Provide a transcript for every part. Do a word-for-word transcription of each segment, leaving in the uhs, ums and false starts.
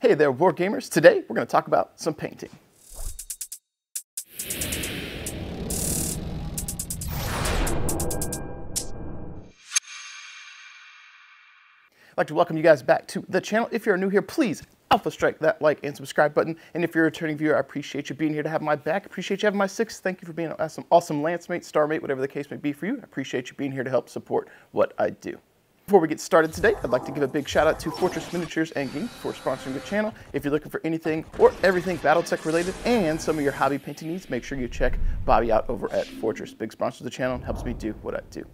Hey there, board gamers. Today we're going to talk about some painting. I'd like to welcome you guys back to the channel. If you're new here, please alpha strike that like and subscribe button. And if you're a returning viewer, I appreciate you being here to have my back. Appreciate you having my six. Thank you for being an awesome, awesome lance mate, star mate, whatever the case may be for you. I appreciate you being here to help support what I do. Before we get started today, I'd like to give a big shout out to Fortress Miniatures and Games for sponsoring the channel. If you're looking for anything or everything BattleTech related and some of your hobby painting needs, make sure you check Bobby out over at Fortress. Big sponsor of the channel and helps me do what I do.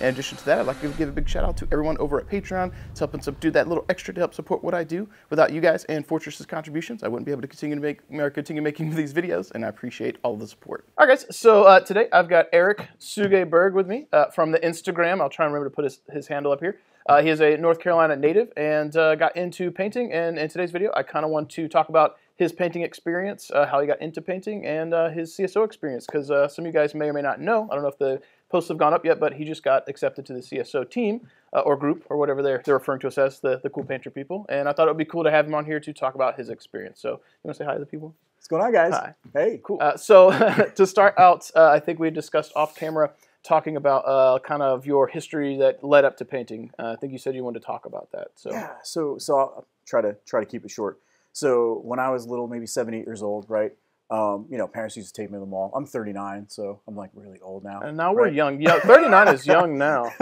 In addition to that, I'd like to give a big shout out to everyone over at Patreon. It's helping do that little extra to help support what I do. Without you guys and Fortress's contributions, I wouldn't be able to continue to make, continue making these videos, and I appreciate all the support. All right, guys, so uh, today I've got Erik Tsuge with me uh, from the Instagram. I'll try and remember to put his, his handle up here. Uh, he is a North Carolina native and uh, got into painting, and in today's video, I kind of want to talk about his painting experience, uh, how he got into painting, and uh, his C S O experience, because uh, some of you guys may or may not know. I don't know if the posts have gone up yet, but he just got accepted to the C S O team uh, or group or whatever they're, they're referring to us as, the, the cool painter people. And I thought it would be cool to have him on here to talk about his experience. So you want to say hi to the people? What's going on, guys? Hi. Hey, cool. Uh, so to start out, uh, I think we discussed off camera talking about uh, kind of your history that led up to painting. Uh, I think you said you wanted to talk about that. So yeah, so, so I'll try to, try to keep it short. So when I was little, maybe seven, eight years old, right? Um, you know, parents used to take me to the mall. I'm thirty-nine, so I'm like really old now. And now right? We're young. Yeah, thirty-nine is young now.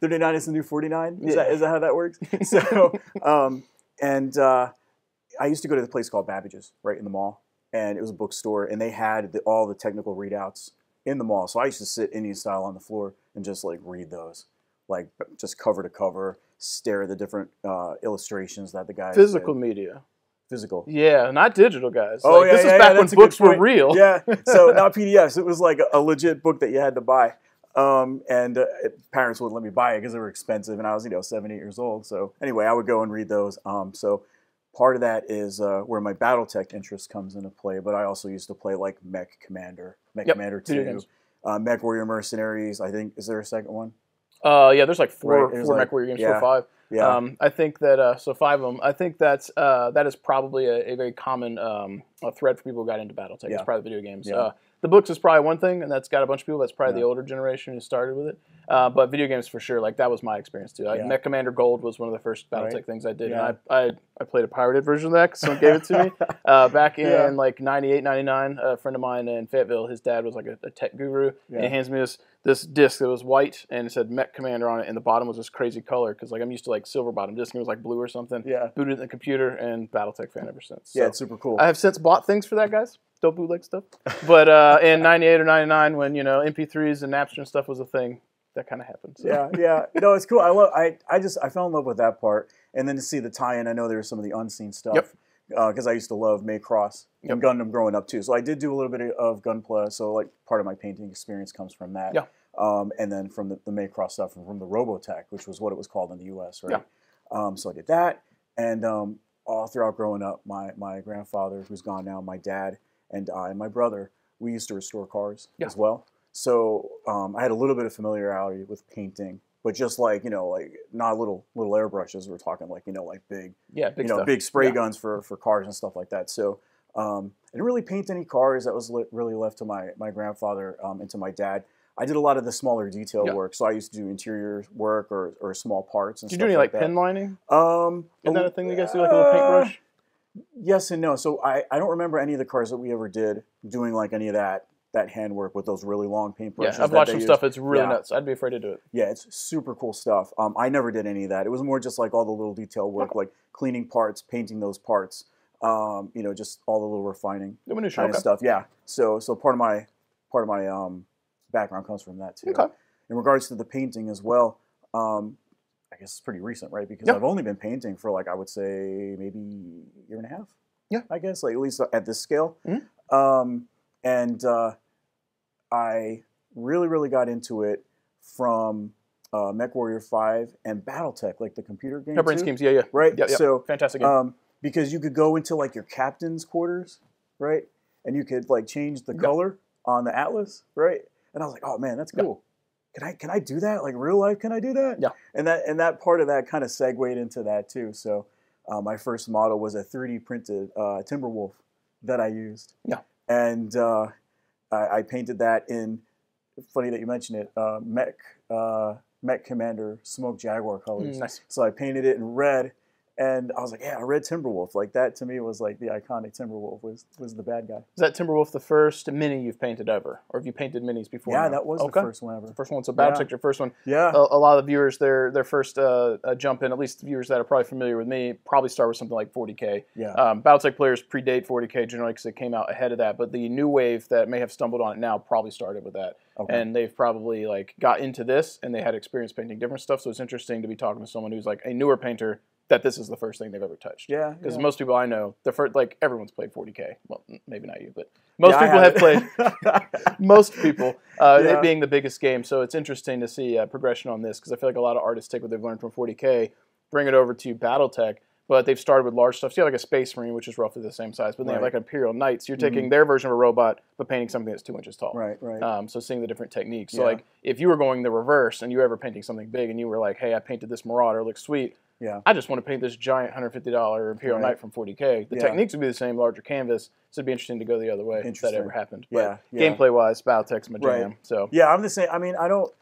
thirty-nine is the new forty-nine? Is, yeah. that, is that how that works? So, um, and uh, I used to go to the place called Babbage's, right, in the mall. And it was a bookstore, and they had the, all the technical readouts in the mall. So I used to sit Indian style on the floor and just like read those, like just cover to cover, stare at the different uh, illustrations that the guys Physical did. media. Physical. Yeah, not digital, guys. Oh, like, yeah, this yeah, is back yeah, when books were real. Yeah, so not P D Fs. It was like a legit book that you had to buy. Um, and uh, parents wouldn't let me buy it because they were expensive, and I was, you know, seven, eight years old. So anyway, I would go and read those. Um, so part of that is uh, where my BattleTech interest comes into play, but I also used to play like Mech Commander, Mech yep. Commander two, uh, Mech Warrior Mercenaries. I think, is there a second one? Uh, yeah, there's like four, right, there's four like, Mech Warrior games, yeah. four or five. Yeah. Um, I think that, uh, so five of them, I think that's, uh, that is probably a, a very common um, a thread for people who got into BattleTech. Yeah. It's probably video games. Yeah. Uh, the books is probably one thing, and that's got a bunch of people. That's probably yeah. the older generation who started with it. Uh, but video games for sure, like that was my experience too. I, yeah. Mech Commander Gold was one of the first BattleTech right. things I did. Yeah. And I, I, I played a pirated version of that because someone gave it to me. Uh, back in yeah. like ninety-eight, ninety-nine, a friend of mine in Fayetteville, his dad was like a, a tech guru. Yeah. And he hands me this, this disc that was white, and it said Mech Commander on it, and the bottom was this crazy color because like I'm used to like silver bottom disc, and it was like blue or something. Yeah. Booted it in the computer, and BattleTech fan ever since. So yeah, it's super cool. I have since bought things for that, guys. Don't bootleg stuff. But uh, in ninety-eight or ninety-nine, when, you know, M P threes and Napster and stuff was a thing, that kind of happened. So. Yeah, yeah. No, it's cool. I love. I, I just, I fell in love with that part. And then to see the tie-in, I know there was some of the unseen stuff. Because yep. uh, I used to love Macross yep. and Gundam growing up, too. So I did do a little bit of Gunpla. So, like, part of my painting experience comes from that. Yeah. Um, and then from the, the Macross stuff and from the Robotech, which was what it was called in the U S, right? Yeah. Um, so I did that. And um, all throughout growing up, my, my grandfather, who's gone now, my dad, and I and my brother, we used to restore cars yeah. as well. So um, I had a little bit of familiarity with painting, but just like, you know, like not little little airbrushes. We're talking like, you know, like big, yeah, big you know, stuff. big spray yeah. guns for, for cars and stuff like that. So um, I didn't really paint any cars. That was really left to my, my grandfather um, and to my dad. I did a lot of the smaller detail yeah. work. So I used to do interior work or, or small parts and did stuff like that. Did you do any like, like pen lining? Um, Isn't that a thing you guys do, like a little paintbrush? Yes and no. So I, I don't remember any of the cars that we ever did doing like any of that that handwork with those really long paintbrushes. Yeah, I've watched some stuff. It's really yeah. nuts. I'd be afraid to do it. Yeah, it's super cool stuff. Um, I never did any of that. It was more just like all the little detail work, okay. like cleaning parts, painting those parts. Um, you know, just all the little refining the kind okay. of stuff. Yeah. So so part of my part of my um background comes from that too. Okay. In regards to the painting as well. Um, I guess it's pretty recent, right? Because yep. I've only been painting for like, I would say maybe a year and a half. Yeah. I guess, like at least at this scale. Mm-hmm. um, and uh, I really, really got into it from uh, Mech Warrior five and BattleTech, like the computer game. Brain schemes, yeah, yeah. Right? Yeah, yeah. So, fantastic game. Um, because you could go into like your captain's quarters, right? And you could like change the color yeah. on the Atlas, right? And I was like, oh man, that's cool. Yeah. Can I can I do that? Like real life, can I do that? Yeah. And that and that part of that kind of segued into that too. So Uh, my first model was a three D printed uh, Timberwolf that I used. Yeah. And uh, I, I painted that in, funny that you mentioned it, uh, Mech, uh, Mech Commander Smoke Jaguar colors. Mm, nice. So I painted it in red. And I was like, yeah, a red Timberwolf. Like, that to me was like the iconic Timberwolf was was the bad guy. Is that Timberwolf the first mini you've painted ever? Or have you painted minis before? Yeah, now? that was okay. the first one ever. The first one. So BattleTech, yeah. your first one. Yeah. A, a lot of the viewers, their their first uh, jump in, at least the viewers that are probably familiar with me, probably start with something like forty K. Yeah. Um, BattleTech players predate forty K generally because it came out ahead of that. But the new wave that may have stumbled on it now probably started with that. Okay. And they've probably like got into this and they had experience painting different stuff. So it's interesting to be talking to someone who's like a newer painter that this is the first thing they've ever touched. Yeah. Because yeah. most people I know, the first, like everyone's played forty K. Well, maybe not you, but most yeah, people have played, most people, uh, yeah. it being the biggest game. So it's interesting to see uh, progression on this because I feel like a lot of artists take what they've learned from forty K, bring it over to BattleTech, but they've started with large stuff. So you have like a Space Marine, which is roughly the same size, but then right. you have like Imperial Knights. You're taking mm-hmm. their version of a robot, but painting something that's two inches tall. Right, right. Um, so seeing the different techniques. So yeah. like if you were going the reverse and you were ever painting something big and you were like, hey, I painted this Marauder, it looks sweet. Yeah. I just want to paint this giant one hundred fifty dollar Imperial right. Knight from forty K. The yeah. techniques would be the same, larger canvas, so it'd be interesting to go the other way if that ever happened. Yeah. But yeah. gameplay-wise, BattleTech's my jam. Right. So. Yeah, I'm the same. I mean, I don't...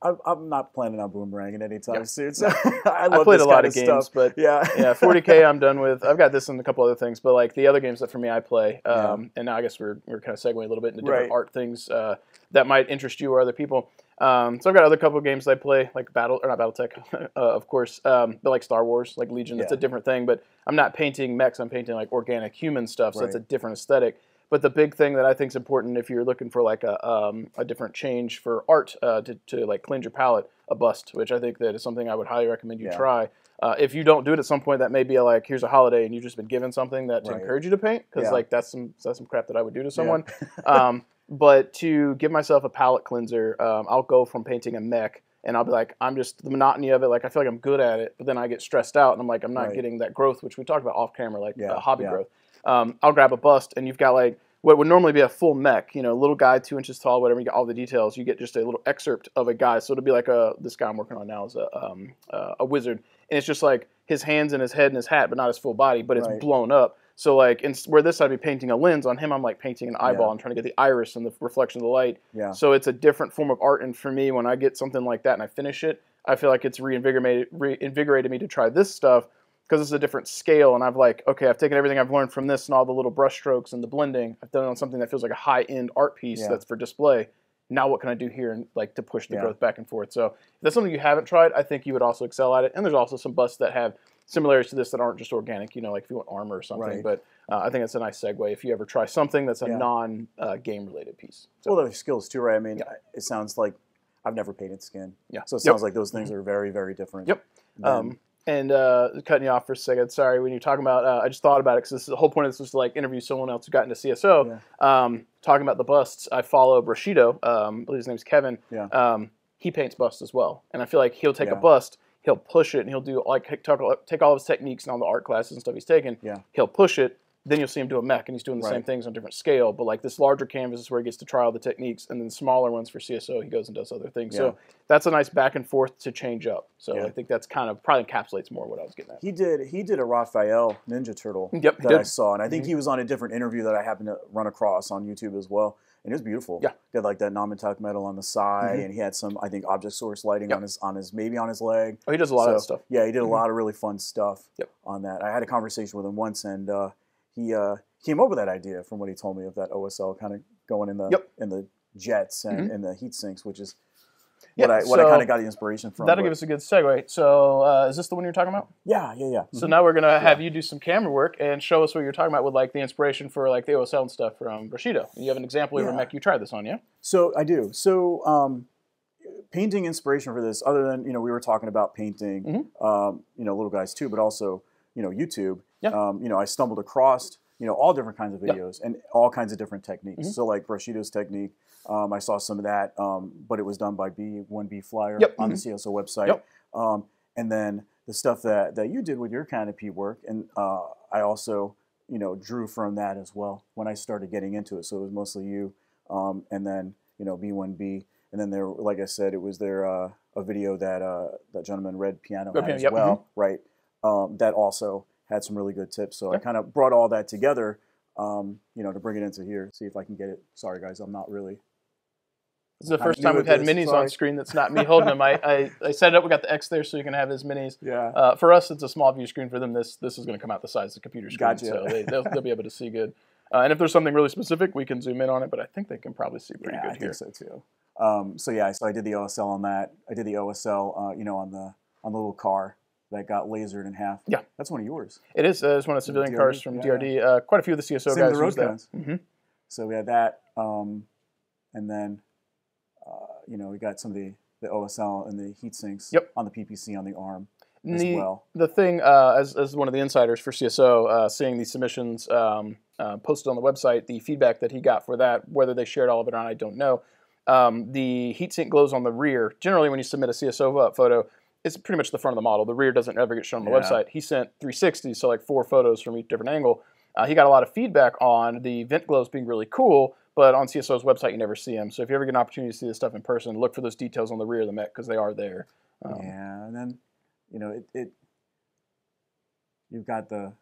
I, I'm not planning on boomeranging anytime yep. soon. So I, love I played this a lot of, of games, stuff. But yeah, yeah, forty K I'm done with. I've got this and a couple other things, but like the other games that for me I play, um, yeah. and now I guess we're we're kind of segueing a little bit into different right. art things uh, that might interest you or other people. Um, so I've got other couple of games I play, like Battle or not BattleTech, uh, of course, um, but like Star Wars, like Legion. That's yeah. a different thing, but I'm not painting mechs. I'm painting like organic human stuff, so right. that's a different aesthetic. But the big thing that I think is important if you're looking for like a, um, a different change for art uh, to, to like cleanse your palette, a bust, which I think that is something I would highly recommend you yeah. try. Uh, if you don't do it at some point, that may be like, here's a holiday and you've just been given something that to right. encourage you to paint because yeah. like that's some, that's some crap that I would do to someone. Yeah. um, but to give myself a palette cleanser, um, I'll go from painting a mech and I'll be like, I'm just, the monotony of it, like I feel like I'm good at it, but then I get stressed out and I'm like, I'm not right. getting that growth, which we talked about off camera, like yeah. uh, hobby yeah. growth. Um, I'll grab a bust, and you've got like what would normally be a full mech, you know, little guy, two inches tall, whatever. You get all the details. You get just a little excerpt of a guy. So it'll be like a this guy I'm working on now is a um, uh, a wizard, and it's just like his hands and his head and his hat, but not his full body, but it's right. blown up. So like, and where this I'd be painting a lens on him, I'm like painting an eyeball. Yeah. I'm trying to get the iris and the reflection of the light. Yeah. So it's a different form of art, and for me, when I get something like that and I finish it, I feel like it's reinvigorated reinvigorated me to try this stuff. Because it's a different scale, and I've like, okay, I've taken everything I've learned from this and all the little brushstrokes and the blending. I've done it on something that feels like a high-end art piece yeah. that's for display. Now what can I do here and like to push the yeah. growth back and forth? So if that's something you haven't tried, I think you would also excel at it. And there's also some busts that have similarities to this that aren't just organic, you know, like if you want armor or something. Right. But uh, I think that's a nice segue if you ever try something that's a yeah. non-game-related uh, piece. So. Well, there's skills too, right? I mean, yeah. it sounds like I've never painted skin. Yeah. So it sounds yep. like those things are very, very different. Yep. Than, um, And uh, cutting you off for a second, sorry, when you're talking about, uh, I just thought about it because the whole point of this was to like interview someone else who got into C S O. Yeah. Um, talking about the busts, I follow Rashido, um, I believe his name's Kevin. Yeah. Um, he paints busts as well. And I feel like he'll take yeah. a bust, he'll push it, and he'll do like take all of his techniques and all the art classes and stuff he's taken. Yeah. He'll push it, then you'll see him do a mech, and he's doing the right. same things on a different scale. But like this larger canvas is where he gets to try all the techniques, and then smaller ones for C S O, he goes and does other things. Yeah. So that's a nice back and forth to change up. So yeah. I think that's kind of probably encapsulates more what I was getting at. He did he did a Raphael Ninja Turtle yep, that I saw, and I think mm-hmm. he was on a different interview that I happened to run across on YouTube as well. And it was beautiful. Yeah. He had like that Namatech metal on the side, mm-hmm. and he had some, I think, object source lighting yep. on his on his maybe on his leg. Oh, he does a lot so, of that stuff. Yeah, he did mm-hmm. a lot of really fun stuff yep. on that. I had a conversation with him once, and uh, he uh, came up with that idea from what he told me of that O S L kind of going in the yep. in the jets and mm-hmm. in the heat sinks, which is what yeah, I what so I kind of got the inspiration from. That'll but. give us a good segue. So uh, is this the one you're talking about? Yeah, yeah, yeah. So mm-hmm. now we're gonna yeah. have you do some camera work and show us what you're talking about with like the inspiration for like the O S L and stuff from Rashido. You have an example yeah. of a mech you tried this on, yeah? So I do. So um, painting inspiration for this, other than you know we were talking about painting, mm-hmm. um, you know little guys too, but also you know YouTube. Yeah. Um, you know, I stumbled across, you know, all different kinds of videos yeah. and all kinds of different techniques. Mm-hmm. So like Rashido's technique, um, I saw some of that, um, but it was done by B one B Flyer yep. on mm-hmm. the C S O website. Yep. Um, and then the stuff that, that you did with your canopy work, and uh, I also, you know, drew from that as well when I started getting into it. So it was mostly you um, and then, you know, B one B. And then there, like I said, it was there uh, a video that uh, that gentleman Red Piano had okay, as yep. well, mm-hmm. right? um, that also had some really good tips. So yeah. I kind of brought all that together, um, you know, to bring it into here. See if I can get it. Sorry, guys, I'm not really. This is the first time we've had minis on screen that's not me holding them. I, I, I set it up. We got the X there so you can have his minis. Yeah. Uh, for us, it's a small view screen. For them, this this is going to come out the size of the computer screen. Gotcha. So they, they'll, they'll be able to see good. Uh, and if there's something really specific, we can zoom in on it. But I think they can probably see pretty yeah, good I here. I think so, too. Um, so, yeah, so I did the O S L on that. I did the O S L, uh, you know, on the, on the little car that got lasered in half. Yeah. That's one of yours. It is. Uh, it's one of the civilian D R D, cars from yeah. D R D. Uh, quite a few of the C S O Same guys the road guns. Mm-hmm. So we had that. Um, and then... Uh, you know, we got some of the, the O S L and the heat sinks yep. on the P P C on the arm as the, well. The thing, uh, as, as one of the insiders for C S O, uh, seeing these submissions um, uh, posted on the website, the feedback that he got for that, whether they shared all of it or not, I don't know. Um, the heat sink glows on the rear. Generally, when you submit a C S O photo, it's pretty much the front of the model. The rear doesn't ever get shown on the yeah. website. He sent three sixty, so like four photos from each different angle. Uh, he got a lot of feedback on the vent glows being really cool, but on C S O's website, you never see them. So if you ever get an opportunity to see this stuff in person, look for those details on the rear of the mech because they are there. Um, yeah, and then, you know, it, it you've got the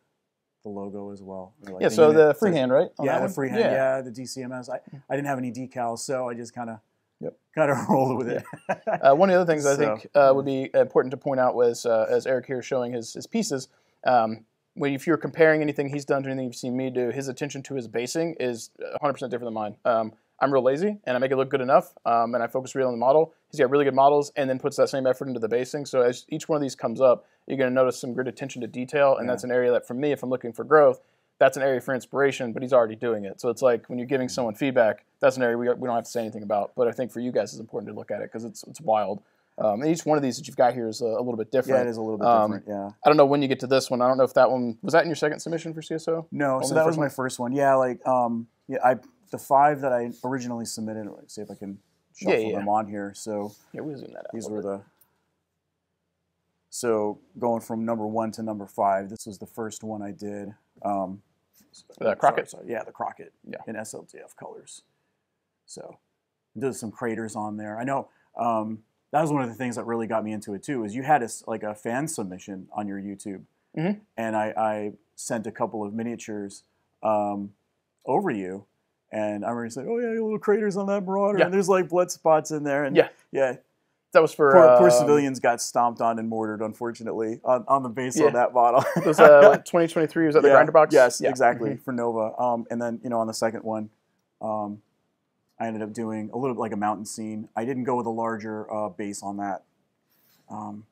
the logo as well. Like yeah, so the freehand, right? Yeah, the freehand, yeah. yeah, the D C M S. I, I didn't have any decals, so I just kind of yep. kind of rolled with it. Yeah. uh, one of the other things so, I think uh, would be important to point out was, uh, as Erik here is showing his, his pieces, um, When if you're comparing anything he's done to anything you've seen me do, his attention to his basing is one hundred percent different than mine. Um, I'm real lazy, and I make it look good enough, um, and I focus really on the model. He's got really good models, and then puts that same effort into the basing. So as each one of these comes up, you're going to notice some good attention to detail, and yeah. that's an area that, for me, if I'm looking for growth, that's an area for inspiration, but he's already doing it. So it's like when you're giving someone feedback, that's an area we, we don't have to say anything about. But I think for you guys, it's important to look at it because it's, it's wild. Um, and each one of these that you've got here is a, a little bit different. Yeah, it is a little bit um, different, yeah. I don't know when you get to this one. I don't know if that one... Was that in your second submission for C S O? No, Only so that was one? my first one. Yeah, like, um, yeah, I the five that I originally submitted, let's see if I can shuffle yeah, yeah. them on here. So yeah, we'll zoom that out these were bit. the... So going from number one to number five, this was the first one I did. Um, the sorry, Crockett? Sorry, yeah, the Crockett yeah. in S L D F colors. So there's some craters on there. I know... Um, That was one of the things that really got me into it too. Is you had a, like a fan submission on your YouTube, mm-hmm. and I, I sent a couple of miniatures um, over you, and I remember saying, "Oh yeah, little craters on that Marauder, yeah. and there's like blood spots in there." And yeah, yeah, that was for poor, um, poor civilians got stomped on and mortared, unfortunately, on, on the base yeah. of that model. It was uh, like twenty twenty-three. Was that yeah. the grinder box? Yes, yeah. exactly mm-hmm. for Nova. Um, and then you know on the second one. Um, I ended up doing a little bit like a mountain scene. I didn't go with a larger uh, base on that. Um,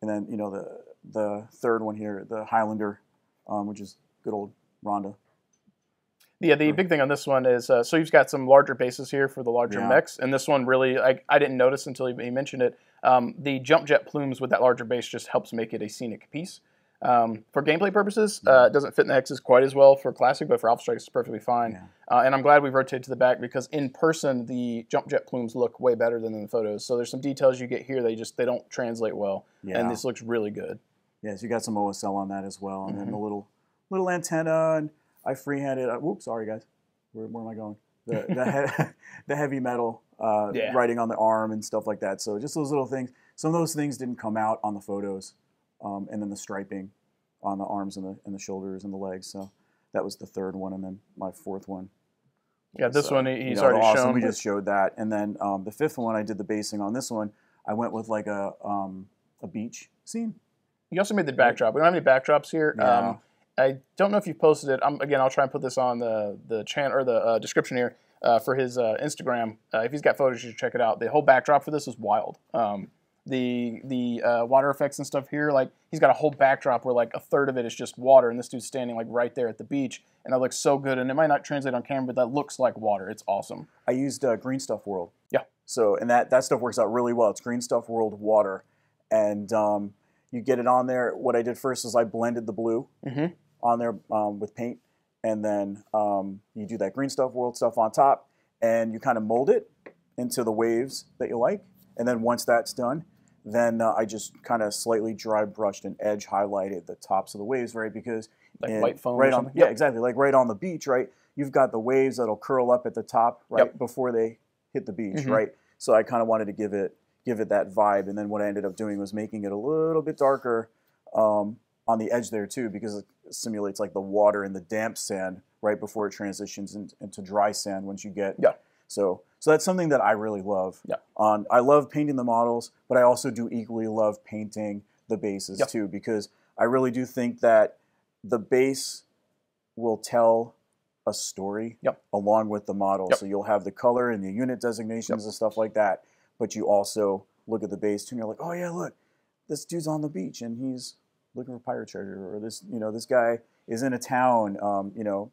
and then, you know, the the third one here, the Highlander, um, which is good old Rhonda. Yeah, the big thing on this one is, uh, so you've got some larger bases here for the larger yeah. mechs. And this one really, I, I didn't notice until he mentioned it. Um, the jump jet plumes with that larger base just helps make it a scenic piece. Um, for gameplay purposes, uh, it doesn't fit in the X's quite as well for Classic, but for Alpha Strike, it's perfectly fine. Yeah. Uh, and I'm glad we've rotated to the back because in person, the jump jet plumes look way better than in the photos. So there's some details you get here that just, they don't translate well. Yeah. And this looks really good. Yes, you got some O S L on that as well. And mm-hmm. then the little little antenna, and I freehanded. Uh, whoops, sorry guys. Where, where am I going? The, the, he the heavy metal uh, yeah. writing on the arm and stuff like that. So just those little things. Some of those things didn't come out on the photos. Um, and then the striping on the arms and the, and the shoulders and the legs. So that was the third one. And then my fourth one. Yeah, this so, one he's you know, already awesome. shown. We just showed that. And then um, the fifth one, I did the basing on this one. I went with like a, um, a beach scene. You also made the backdrop. We don't have any backdrops here. Yeah. Um, I don't know if you've posted it. I'm, again, I'll try and put this on the, the chan or the uh, description here uh, for his uh, Instagram. Uh, if he's got photos, you should check it out. The whole backdrop for this is wild. Um, the the uh, water effects and stuff here, like he's got a whole backdrop where like a third of it is just water, and this dude's standing like right there at the beach, and that looks so good. And it might not translate on camera, but that looks like water. It's awesome. I used uh, Green Stuff World. Yeah. So and that that stuff works out really well. It's Green Stuff World water, and um, you get it on there. What I did first is I blended the blue mm-hmm. on there um, with paint, and then um, you do that Green Stuff World stuff on top, and you kind of mold it into the waves that you like. And then once that's done, then uh, I just kind of slightly dry brushed and edge highlighted the tops of the waves, right? Because like in, white foam, right on, yeah, yep. exactly. Like right on the beach, right? You've got the waves that'll curl up at the top, right, yep. before they hit the beach, mm-hmm. right? So I kind of wanted to give it give it that vibe. And then what I ended up doing was making it a little bit darker, um, on the edge there too, because it simulates like the water and the damp sand right before it transitions in, into dry sand once you get. Yeah. So so that's something that I really love. Yeah. Um, I love painting the models, but I also do equally love painting the bases yeah. too, because I really do think that the base will tell a story yep. along with the model. Yep. So you'll have the color and the unit designations yep. and stuff like that, but you also look at the base too and you're like, oh yeah, look, this dude's on the beach and he's looking for pirate treasure, or this, you know, this guy is in a town, um, you know,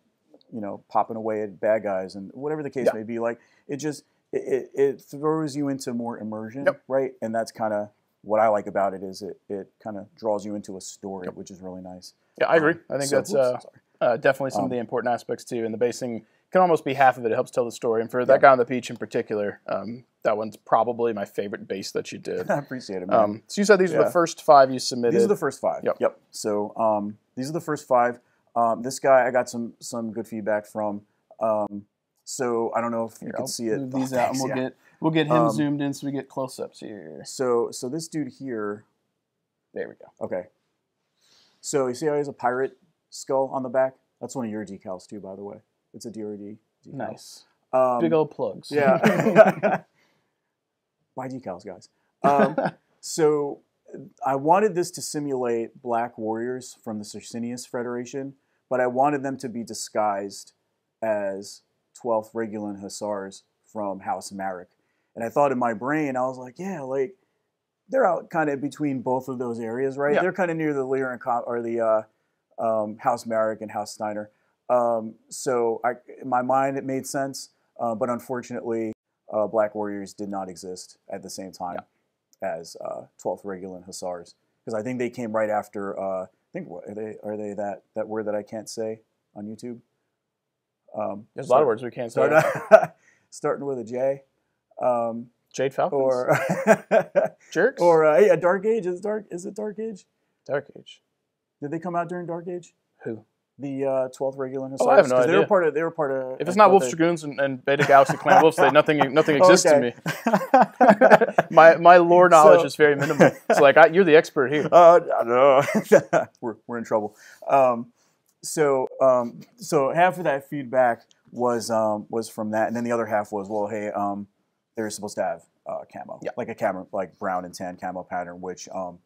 you know, popping away at bad guys and whatever the case yep. may be. Like it just, it, it, it throws you into more immersion, yep. right? And that's kind of what I like about it, is it, it kind of draws you into a story, yep. which is really nice. Yeah, I agree. Um, I think so, that's, oops, uh, Uh, definitely some um, of the important aspects too, and the basing can almost be half of it. It helps tell the story, and for yeah. that guy on the beach in particular, um, that one's probably my favorite base that you did. I appreciate it, man. Um, so you said these yeah. were the first five you submitted. These are the first five. Yep. Yep. So um, these are the first five. Um, this guy I got some some good feedback from. Um, so I don't know if here, you can I'll see it. Move these oh, out, thanks, and we'll yeah. get we'll get him um, zoomed in so we get close ups here. So so this dude here, there we go. Okay. So you see how he's a pirate skull on the back? That's one of your decals too, by the way. It's a D R D decal. Nice. Um, big old plugs. Yeah. Why decals, guys? Um, so I wanted this to simulate Black Warriors from the Circinius Federation, but I wanted them to be disguised as twelfth Regulan Hussars from House Marek. And I thought in my brain, I was like, yeah, like they're out kind of between both of those areas, right? Yeah. They're kind of near the Lear and Com or the uh, Um, House Marek and House Steiner. Um, so I, in my mind, it made sense, uh, but unfortunately, uh, Black Warriors did not exist at the same time yeah. as uh, twelfth Regulan Hussars, because I think they came right after. Uh, I think what, are they are they that that word that I can't say on YouTube? Um, There's start, a lot of words we can't say. Start, starting with a J. Um, Jade Falcons or jerks or uh, yeah, Dark Age is dark. Is it Dark Age? Dark Age. Did they come out during Dark Age? Who? The uh, twelfth Regulan Hussars. Oh, I have no idea. They were part of. They were part of. If it's not Wolf's Dragoons and, and Beta Galaxy Clan Wolf, nothing nothing exists oh, okay. to me. my my lore knowledge so, is very minimal. It's like I, you're the expert here. Uh, no, we're we're in trouble. Um, so um, so half of that feedback was um, was from that, and then the other half was, well, hey, um, they're supposed to have uh, camo, yeah. like a camo, like brown and tan camo pattern, which um,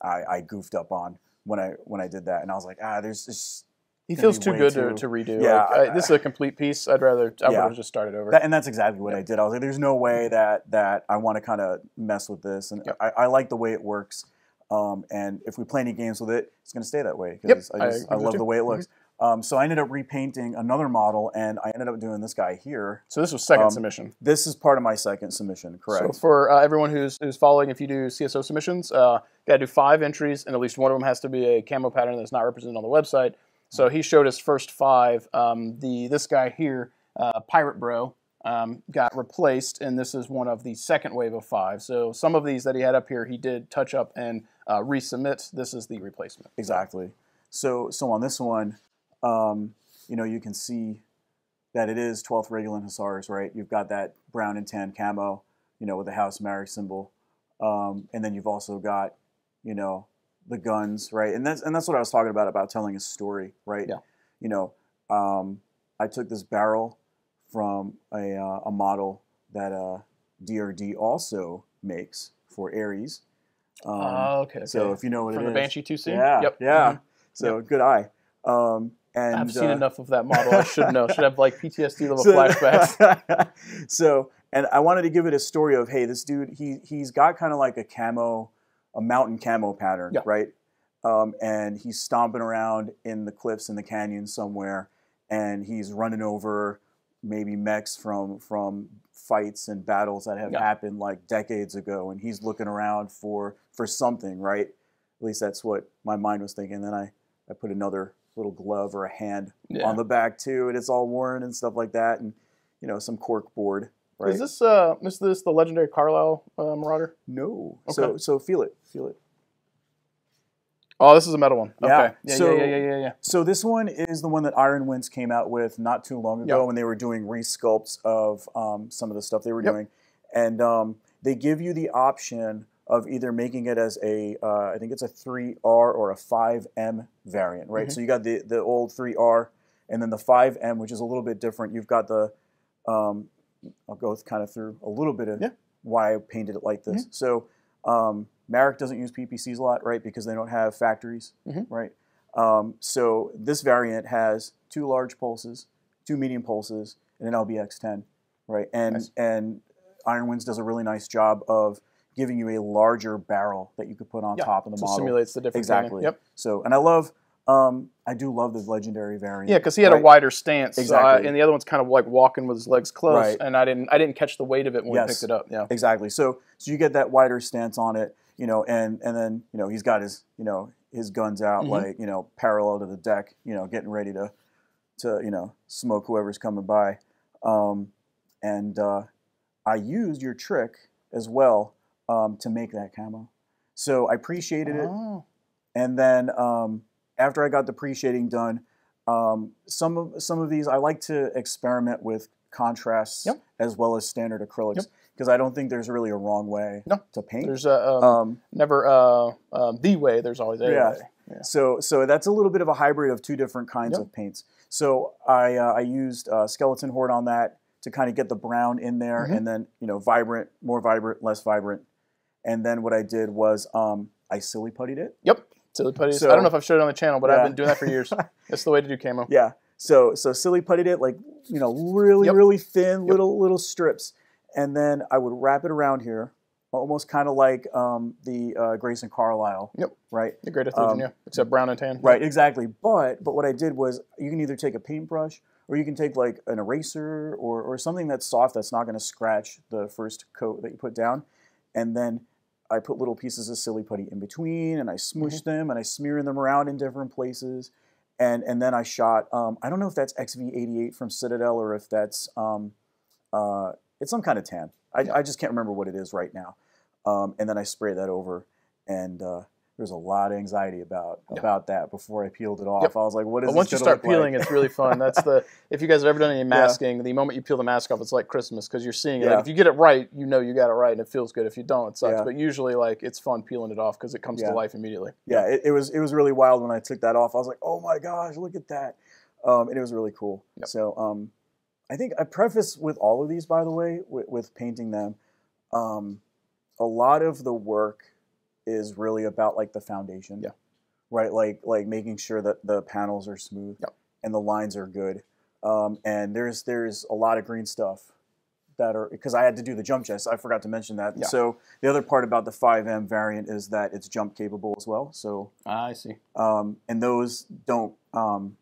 I, I goofed up on when I when I did that, and I was like, ah, there's just he feels too good too... To, to redo. Yeah, like, I, I, this is a complete piece. I'd rather I yeah. would have just started over. That, and that's exactly what yeah. I did. I was like, there's no way that that I want to kind of mess with this, and yep. I, I like the way it works. Um, and if we play any games with it, it's going to stay that way because yep. I, just, I, I love too. the way it looks. Mm-hmm. um, so I ended up repainting another model, and I ended up doing this guy here. So this was second um, submission. This is part of my second submission, correct? So for uh, everyone who's who's following, if you do C S O submissions. Uh, You gotta do five entries, and at least one of them has to be a camo pattern that's not represented on the website. So he showed his first five. Um, the this guy here, uh, Pirate Bro, um, got replaced, and this is one of the second wave of five. So some of these that he had up here, he did touch up and uh, resubmit. This is the replacement. Exactly. So so on this one, um, you know, you can see that it is twelfth Regulan Hussars, right? You've got that brown and tan camo, you know, with the House Marek symbol, um, and then you've also got, you know, the guns, right? And that's and that's what I was talking about, about telling a story, right? Yeah. You know, um, I took this barrel from a, uh, a model that uh, D R D also makes for Ares. Oh, um, uh, okay. So okay. if you know what from it is. From the Banshee too soon? Yeah, yep. yeah. Mm-hmm. So yep. good eye. Um, and I've seen uh, enough of that model. I should know. Should have like P T S D level so, flashbacks. so, and I wanted to give it a story of, hey, this dude, he, he's got kind of like a camo... a mountain camo pattern, yeah. right? Um, and he's stomping around in the cliffs in the canyon somewhere, and he's running over maybe mechs from from fights and battles that have yeah. happened like decades ago, and he's looking around for for something, right? At least that's what my mind was thinking. Then I, I put another little glove or a hand yeah. on the back too, and it's all worn and stuff like that, and you know, some cork board. Right. Is this uh is this the legendary Carlisle uh, Marauder? No. Okay. So so feel it, feel it. Oh, this is a metal one. Okay. Yeah. Yeah, so, yeah, yeah, yeah, yeah, yeah. So this one is the one that Iron Winds came out with not too long ago, yep. when they were doing resculpts of um, some of the stuff they were yep. doing, and um, they give you the option of either making it as a, uh, I think it's a three R or a five M variant, right? Mm-hmm. So you got the, the old three R and then the five M, which is a little bit different. You've got the, um, I'll go kind of through a little bit of yeah. why I painted it like this. Mm-hmm. So um, Marek doesn't use P P Cs a lot, right? Because they don't have factories, mm-hmm. right? Um, so this variant has two large pulses, two medium pulses, and an L B X ten, right? And, nice. and Ironwinds does a really nice job of giving you a larger barrel that you could put on yeah, top of the so model. Simulates the different exactly. Yep. So, and I love, um, I do love the legendary variant. Yeah, because he had right? a wider stance. Exactly. So I, and the other one's kind of like walking with his legs closed, right. and I didn't, I didn't catch the weight of it when yes. we picked it up. Yeah. Exactly. So, so you get that wider stance on it, you know, and and then you know he's got his, you know, his guns out, mm-hmm. like you know, parallel to the deck, you know, getting ready to, to you know, smoke whoever's coming by, um, and uh, I used your trick as well. Um, to make that camo. So I pre-shaded oh. it. And then um, after I got the pre-shading done, um, some of some of these, I like to experiment with contrasts yep. as well as standard acrylics because yep. I don't think there's really a wrong way no. to paint. There's a, um, um, never uh, um, the way, there's always a yeah. way. Yeah. So, so that's a little bit of a hybrid of two different kinds yep. of paints. So I, uh, I used uh, Skeleton Horde on that to kind of get the brown in there mm-hmm. and then, you know, vibrant, more vibrant, less vibrant. And then what I did was um, I silly puttied it. Yep, silly puttied. So, I don't know if I've showed it on the channel, but yeah. I've been doing that for years. That's the way to do camo. Yeah. So so silly puttied it, like you know, really yep. really thin yep. little little strips, and then I would wrap it around here, almost kind of like um, the uh, Grayson Carlisle. Yep. Right. The Greatest um, Legend, yeah. Except brown and tan. Right. Exactly. But but what I did was you can either take a paintbrush or you can take like an eraser or or something that's soft that's not going to scratch the first coat that you put down, and then I put little pieces of silly putty in between, and I smooshed mm-hmm. them, and I smeared them around in different places, and and then I shot. Um, I don't know if that's X V eighty-eight from Citadel or if that's um, uh, it's some kind of tan. I, yeah. I just can't remember what it is right now. Um, and then I sprayed that over, and uh, there was a lot of anxiety about yeah. about that before I peeled it off. Yep. I was like, "What is?" But once this you start peeling, like? It's really fun. That's the if you guys have ever done any masking, yeah. the moment you peel the mask off, it's like Christmas because you're seeing it. Yeah. Like, if you get it right, you know you got it right, and it feels good. If you don't, it sucks. Yeah. But usually, like it's fun peeling it off because it comes yeah. to life immediately. Yeah, it, it was it was really wild when I took that off. I was like, "Oh my gosh, look at that!" Um, and it was really cool. Yep. So um, I think I preface with all of these, by the way, with, with painting them. Um, a lot of the work is really about like the foundation, yeah, right? Like like making sure that the panels are smooth yep. and the lines are good. Um, and there's there's a lot of green stuff that are because I had to do the jump chest. I forgot to mention that. Yeah. So the other part about the five M variant is that it's jump capable as well. So ah, I see. Um, and those don't um,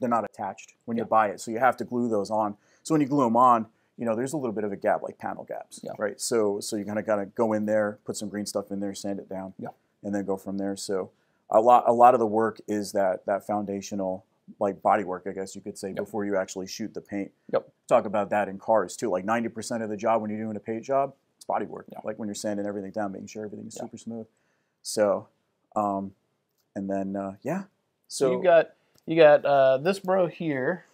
they're not attached when yeah. you buy it, so you have to glue those on. So when you glue them on, you know, there's a little bit of a gap, like panel gaps, yeah. right? So, so you kind of got to go in there, put some green stuff in there, sand it down, yeah. and then go from there. So, a lot, a lot of the work is that that foundational, like body work, I guess you could say, yep. before you actually shoot the paint. Yep. Talk about that in cars too. Like ninety percent of the job when you're doing a paint job, it's body work. Yeah. Like when you're sanding everything down, making sure everything is yeah. super smooth. So, um, and then uh, yeah. So, so you got you got uh, this bro here.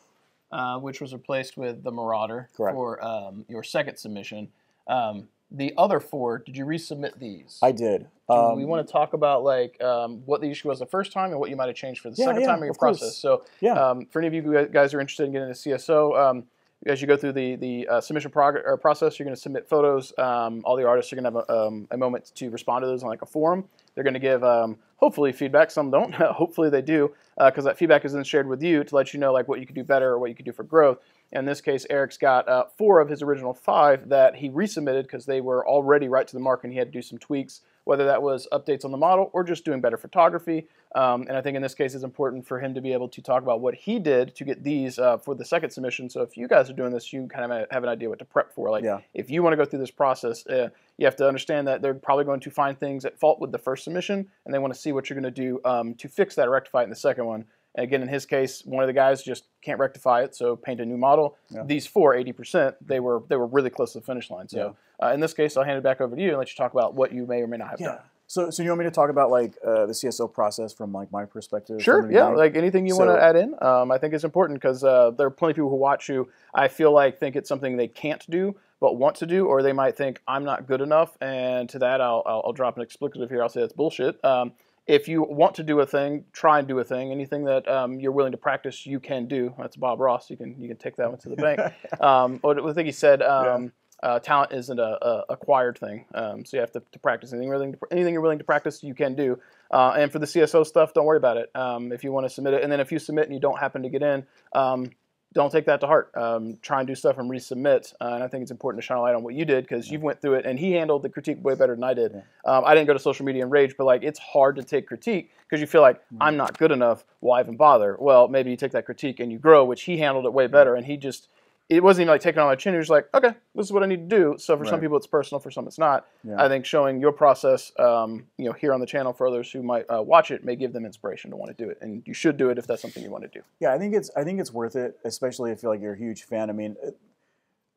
Uh, which was replaced with the Marauder Correct. for um, your second submission. Um, the other four, did you resubmit these? I did. Do um, we want to talk about like um, what the issue was the first time and what you might have changed for the yeah, second yeah, time in your process. Course. So yeah. um, for any of you guys who are interested in getting into C S O, um, as you go through the, the uh, submission prog or process, you're going to submit photos. Um, all the artists are going to have a, um, a moment to respond to those on like a forum. They're going to give, um, hopefully, feedback. Some don't. Hopefully, they do, because uh, that feedback is then shared with you to let you know like what you could do better or what you could do for growth. And in this case, Erik's got uh, four of his original five that he resubmitted because they were already right to the mark, and he had to do some tweaks, whether that was updates on the model or just doing better photography. Um, and I think in this case, it's important for him to be able to talk about what he did to get these uh, for the second submission. So if you guys are doing this, you kind of have an idea what to prep for. Like, yeah. if you want to go through this process, uh, you have to understand that they're probably going to find things at fault with the first submission, and they want to see what you're going to do um, to fix that or rectify it in the second one. And again, in his case, one of the guys just can't rectify it, so paint a new model. Yeah. These four, eighty percent, they were they were really close to the finish line. So yeah. uh, in this case, I'll hand it back over to you and let you talk about what you may or may not have yeah. done. So, so you want me to talk about like uh, the C S O process from like my perspective? Sure, yeah, right? Like anything you so, want to add in. Um, I think it's important because uh, there are plenty of people who watch who I feel like think it's something they can't do. but want to do, or they might think, I'm not good enough, and to that I'll, I'll, I'll drop an explicative here. I'll say that's bullshit. Um, if you want to do a thing, try and do a thing. Anything that um, you're willing to practice, you can do. That's Bob Ross. You can you can take that one to the bank. um, I think he said um, yeah. uh, talent isn't a, a acquired thing, um, so you have to, to practice. Anything, willing to, anything you're willing to practice, you can do. Uh, and for the C S O stuff, don't worry about it. Um, if you want to submit it, and then if you submit and you don't happen to get in, um, don't take that to heart. Um, try and do stuff and resubmit. Uh, and I think it's important to shine a light on what you did, because you went through it, and he handled the critique way better than I did. Yeah. Um, I didn't go to social media and rage, but like it's hard to take critique because you feel like mm-hmm. I'm not good enough. Why even bother? Well, maybe you take that critique and you grow, which he handled it way better. And he just, it wasn't even like taking on my chin. He was like, okay, this is what I need to do. So for right. some people it's personal, for some it's not. Yeah. I think showing your process, um, you know, here on the channel for others who might uh, watch it may give them inspiration to want to do it, and you should do it if that's something you want to do. Yeah, I think it's I think it's worth it, especially if you're like you're a huge fan. I mean,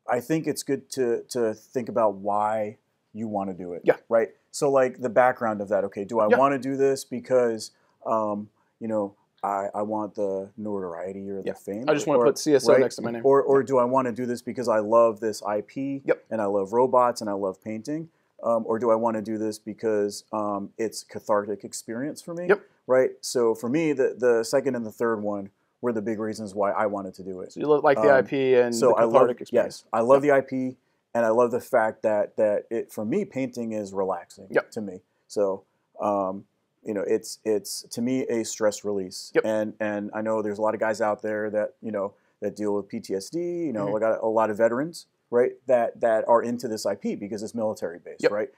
I think it's good to to think about why you want to do it. Yeah. Right. So like the background of that. Okay, do I yeah. want to do this because um, you know, I, I want the notoriety or the yeah. fame. I just want or, to put C S O right? next to my name. Or, or yeah. do I want to do this because I love this I P yep. and I love robots and I love painting? Um, or do I want to do this because um, it's cathartic experience for me? Yep. Right? So for me, the, the second and the third one were the big reasons why I wanted to do it. So you look like um, the I P and so the cathartic I love, experience. Yes. I love yep. the I P, and I love the fact that, that it for me, painting is relaxing yep. to me. So... Um, you know, it's it's to me a stress release, yep. and and I know there's a lot of guys out there that you know that deal with P T S D. You know, mm-hmm. I got a lot of veterans, right, that that are into this I P because it's military based, yep. right?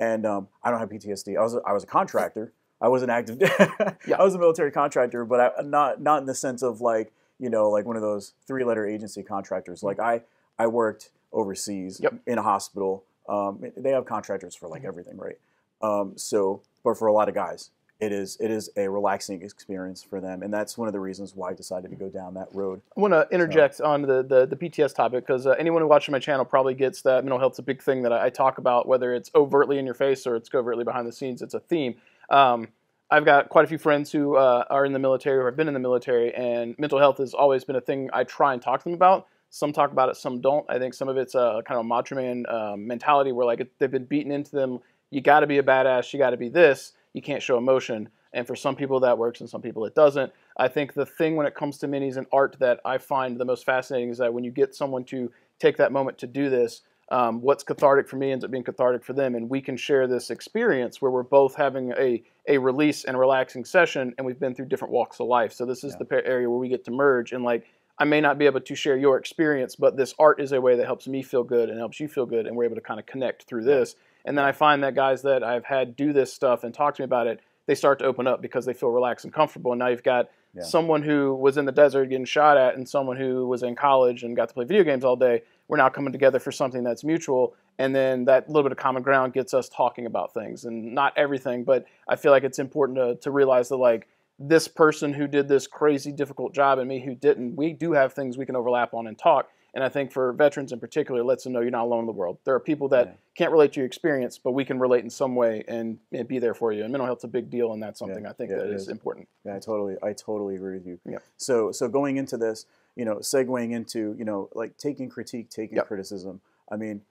And um, I don't have P T S D. I was a, I was a contractor. I was an active. yeah. I was a military contractor, but I, not not in the sense of like you know like one of those three letter agency contractors. Mm-hmm. Like I I worked overseas yep. in a hospital. Um, they have contractors for like mm-hmm. everything, right? Um, so, but for a lot of guys. It is it is a relaxing experience for them, and that's one of the reasons why I decided to go down that road. I want to interject so. on the, the, the P T S topic, because uh, anyone who watches my channel probably gets that mental health's a big thing that I, I talk about, whether it's overtly in your face or it's covertly behind the scenes. It's a theme. Um, I've got quite a few friends who uh, are in the military or have been in the military, and mental health has always been a thing I try and talk to them about. Some talk about it, some don't. I think some of it's a kind of a macho man um, mentality where like they've been beaten into them. You got to be a badass. You got to be this. You can't show emotion, and for some people that works and some people it doesn't. I think the thing when it comes to minis and art that I find the most fascinating is that when you get someone to take that moment to do this, um, what's cathartic for me ends up being cathartic for them, and we can share this experience where we're both having a, a release and relaxing session, and we've been through different walks of life. So this is yeah. the area where we get to merge, and like I may not be able to share your experience, but this art is a way that helps me feel good and helps you feel good, and we're able to kind of connect through this. Yeah. And then I find that guys that I've had do this stuff and talk to me about it, they start to open up because they feel relaxed and comfortable. And now you've got yeah. someone who was in the desert getting shot at and someone who was in college and got to play video games all day. We're now coming together for something that's mutual. And then that little bit of common ground gets us talking about things, and not everything. But I feel like it's important to, to realize that, like, this person who did this crazy difficult job and me who didn't, we do have things we can overlap on and talk. And I think for veterans in particular, it lets them know you're not alone in the world. There are people that yeah. can't relate to your experience, but we can relate in some way and, and be there for you. And mental health's a big deal, and that's something yeah. I think yeah, that is, is important. Yeah, I totally, I totally agree with you. Yeah. So, so going into this, you know, segueing into, you know, like taking critique, taking yep. criticism. I mean,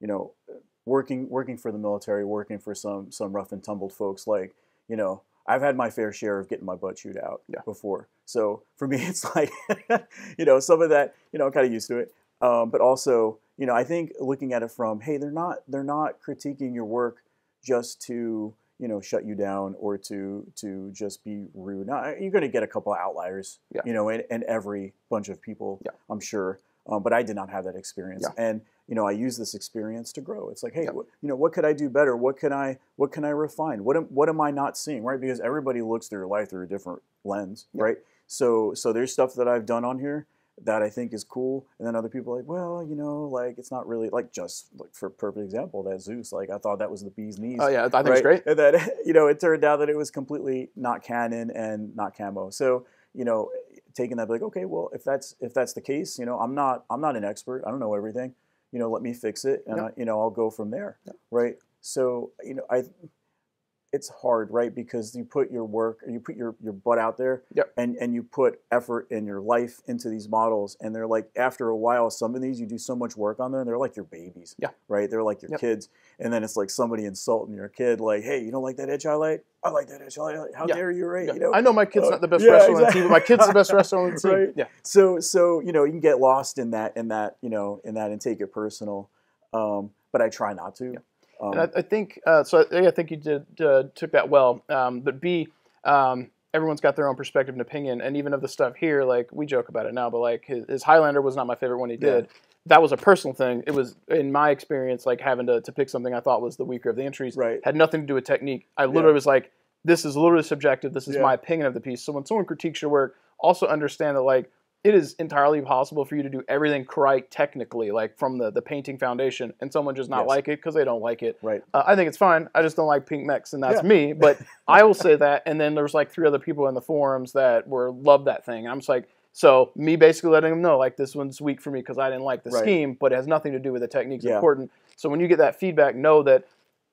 you know, working, working for the military, working for some, some rough and tumbled folks, like, you know, I've had my fair share of getting my butt chewed out yeah. before. So for me, it's like, you know, some of that, you know, I'm kind of used to it. Um, but also, you know, I think looking at it from, hey, they're not, they're not critiquing your work just to, you know, shut you down or to, to just be rude. Now, you're going to get a couple of outliers, yeah. you know, in, in every bunch of people, yeah. I'm sure. Um, but I did not have that experience. Yeah. And, you know, I use this experience to grow. It's like, hey, yeah. what, you know, what could I do better? What can I, what can I refine? What am, what am I not seeing, right? Because everybody looks through their life through a different lens, yeah. right? So, so there's stuff that I've done on here that I think is cool, and then other people are like, well, you know, like it's not really like just like for perfect example that Zeus, like I thought that was the bee's knees. Oh yeah, I think right? it's great. And that you know, it turned out that it was completely not canon and not camo. So you know, taking that, like, okay, well, if that's if that's the case, you know, I'm not I'm not an expert. I don't know everything. You know, let me fix it, and yep. I, you know, I'll go from there, yep. right? So, you know, I it's hard, right? Because you put your work, you put your, your butt out there, yep. and, and you put effort and your life into these models. And they're like, after a while, some of these, you do so much work on them, they're like your babies, yeah. right? They're like your yep. kids. And then it's like somebody insulting your kid, like, hey, you don't like that edge highlight? I like that edge highlight. How yeah. dare you, right? Yeah. You know? I know my kid's uh, not the best yeah, wrestler exactly. on the team, but my kid's the best wrestler on the team. Right? Yeah. So, so, you know, you can get lost in that, in that, you know, in that and take it personal. Um, but I try not to. Yeah. Um, and I, I think uh, so. I, I think you did uh, took that well. Um, but B, um, everyone's got their own perspective and opinion, and even of the stuff here, like we joke about it now, but like his, his Highlander was not my favorite one he did. Yeah. That was a personal thing. It was in my experience, like having to to pick something I thought was the weaker of the entries. Right. Had nothing to do with technique. I literally yeah. was like, this is literally subjective. This is yeah. my opinion of the piece. So when someone critiques your work, also understand that like it is entirely possible for you to do everything correct technically, like from the, the painting foundation, and someone just not yes. like it because they don't like it. Right. Uh, I think it's fine. I just don't like pink mechs, and that's yeah. me. But I will say that, and then there's like three other people in the forums that were loved that thing. And I'm just like, so me basically letting them know, like, this one's weak for me because I didn't like the right. scheme, but it has nothing to do with the technique's yeah. important. So when you get that feedback, know that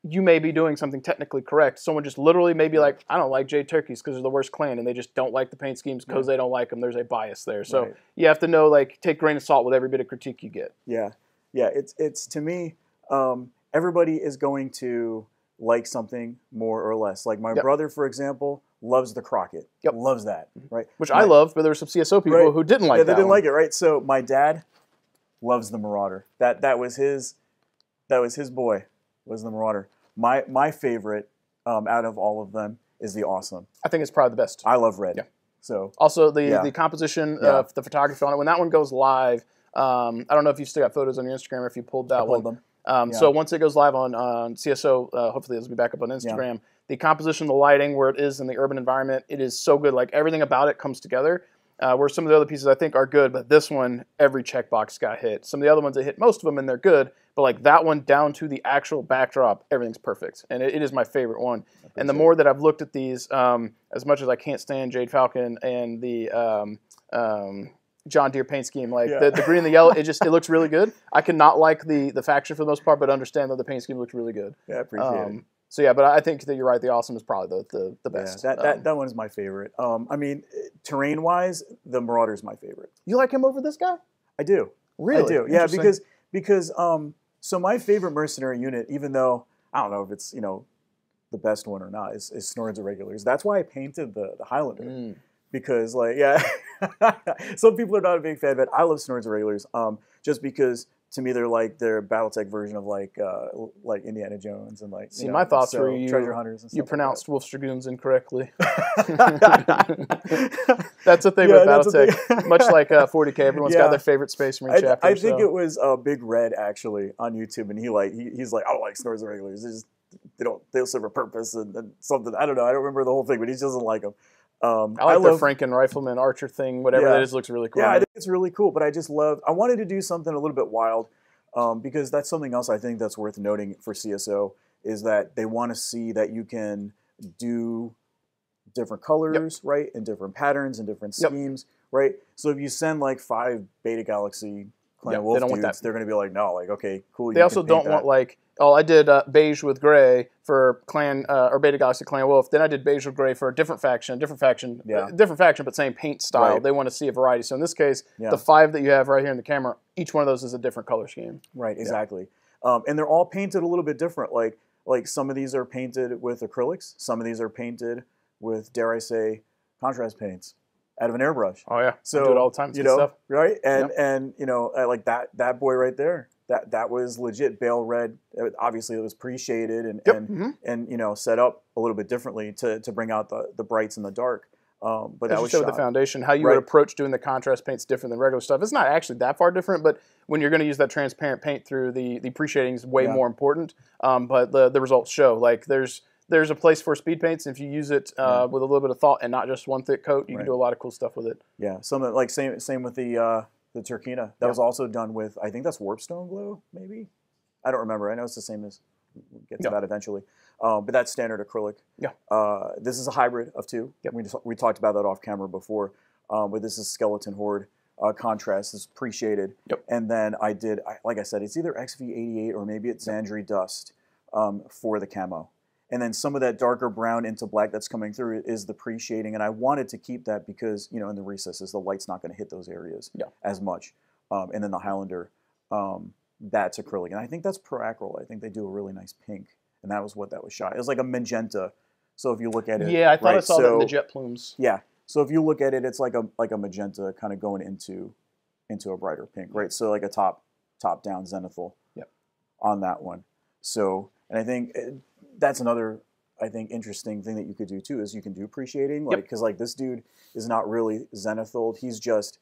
you may be doing something technically correct. Someone just literally may be like, I don't like Jade Turkeys because they're the worst clan, and they just don't like the paint schemes because right. they don't like them. There's a bias there. So right. you have to know, like, take grain of salt with every bit of critique you get. Yeah. Yeah. It's, it's to me, um, everybody is going to like something more or less. Like my yep. brother, for example, loves the Crockett. Yep. Loves that. Right. Which my, I love, but there were some C S O people right. who didn't like yeah, that. Yeah, they didn't one. like it. Right. So my dad loves the Marauder. That, that was his, that was his boy. Was the Marauder. My my favorite um, out of all of them is the Awesome. I think it's probably the best. I love red. Yeah. So also the yeah. the composition, yeah. uh, the photography on it. When that one goes live, um, I don't know if you've still got photos on your Instagram or if you pulled that I pulled one. Them. Um, yeah. So once it goes live on on C S O, uh, hopefully it'll be back up on Instagram. Yeah. The composition, the lighting, where it is in the urban environment, it is so good. Like everything about it comes together. Uh, where some of the other pieces I think are good, but this one, every checkbox got hit. Some of the other ones, I hit most of them and they're good, but like that one down to the actual backdrop, everything's perfect. And it, it is my favorite one. And the more that I've looked at these, um, as much as I can't stand Jade Falcon and the um, um, John Deere paint scheme, like yeah. the, the green and the yellow, it just it looks really good. I cannot like the, the faction for the most part, but understand that the paint scheme looks really good. Yeah, I appreciate um, it. So yeah, but I think that you're right. The Awesome is probably the the, the best. Yeah, that, that, um, that one is my favorite. Um, I mean, terrain wise, the Marauder is my favorite. You like him over this guy? I do. Really? I do. Yeah, because because um, so my favorite mercenary unit, even though I don't know if it's you know the best one or not, is, is Snord's Irregulars. That's why I painted the the Highlander mm. because like yeah, some people are not a big fan, but I love Snord's Irregulars um, just because. To me, they're like their BattleTech version of like uh, like Indiana Jones and like. See, you know, my thoughts so, were you treasure hunters. And stuff you pronounced like Wolf's Dragoons incorrectly. That's the thing yeah, with BattleTech. Much like uh, forty K, everyone's yeah. got their favorite Space Marine I, chapter. I think so. It was uh, Big Red actually on YouTube, and he like he, he's like I don't like Snord's Irregulars. They just they don't they serve a purpose and, and something. I don't know. I don't remember the whole thing, but he just doesn't like them. Um, I like I love, the Franken rifleman archer thing, whatever yeah. that is, looks really cool. Yeah, I think it's really cool, but I just love, I wanted to do something a little bit wild um, because that's something else I think that's worth noting for C S O is that they want to see that you can do different colors, yep. right, and different patterns and different schemes, yep. right? So if you send like five Beta Galaxy Clan yep, Wolf they don't dudes, want that. They're going to be like, no, like, okay, cool. They you also can don't that. want like, oh, I did uh, beige with gray for Clan uh, or Beta Galaxy Clan Wolf. Then I did beige with gray for a different faction, different faction, yeah. uh, different faction, but same paint style. Right. They want to see a variety. So in this case, yeah. the five that you have right here in the camera, each one of those is a different color scheme. Right, exactly. Yeah. Um, and they're all painted a little bit different. Like, like some of these are painted with acrylics. Some of these are painted with, dare I say, contrast paints out of an airbrush. Oh yeah, so I do it all the time. You know, stuff. right? And yeah. and you know, like that that boy right there. That that was legit bale red. Obviously, it was pre-shaded and yep. and, mm-hmm. and you know set up a little bit differently to to bring out the the brights and the dark. Um, but that was showed the foundation. How you right. would approach doing the contrast paint's different than regular stuff. It's not actually that far different, but when you're going to use that transparent paint through the the pre-shading is way yeah. more important. Um, but the the results show like there's. There's a place for speed paints. If you use it uh, right. with a little bit of thought and not just one thick coat, you right. can do a lot of cool stuff with it. Yeah, some like same same with the uh, the Turkina. That yeah. was also done with I think that's Warpstone glue, maybe. I don't remember. I know it's the same as we'll get to yeah. that eventually, um, but that's standard acrylic. Yeah. Uh, this is a hybrid of two. Yep. We just, we talked about that off camera before, um, but this is Skeleton Horde uh, contrast. This is pre-shaded. Yep. And then I did I, like I said, it's either X V eighty-eight or maybe it's Xandri Dust um, for the camo. And then some of that darker brown into black that's coming through is the pre-shading. And I wanted to keep that because, you know, in the recesses, the light's not going to hit those areas yeah. as much. Um, and then the Highlander, um, that's acrylic. And I think that's Peracryl. I think they do a really nice pink. And that was what that was shot. It was like a magenta. So if you look at it. Yeah, I thought right? I saw so, that in the jet plumes. Yeah. So if you look at it, it's like a like a magenta kind of going into into a brighter pink, right? So like a top top down zenithal yep. on that one. So, and I think it, that's another, I think, interesting thing that you could do too, is you can do pre-shading. Like, because yep. like this dude is not really zenithaled. He's just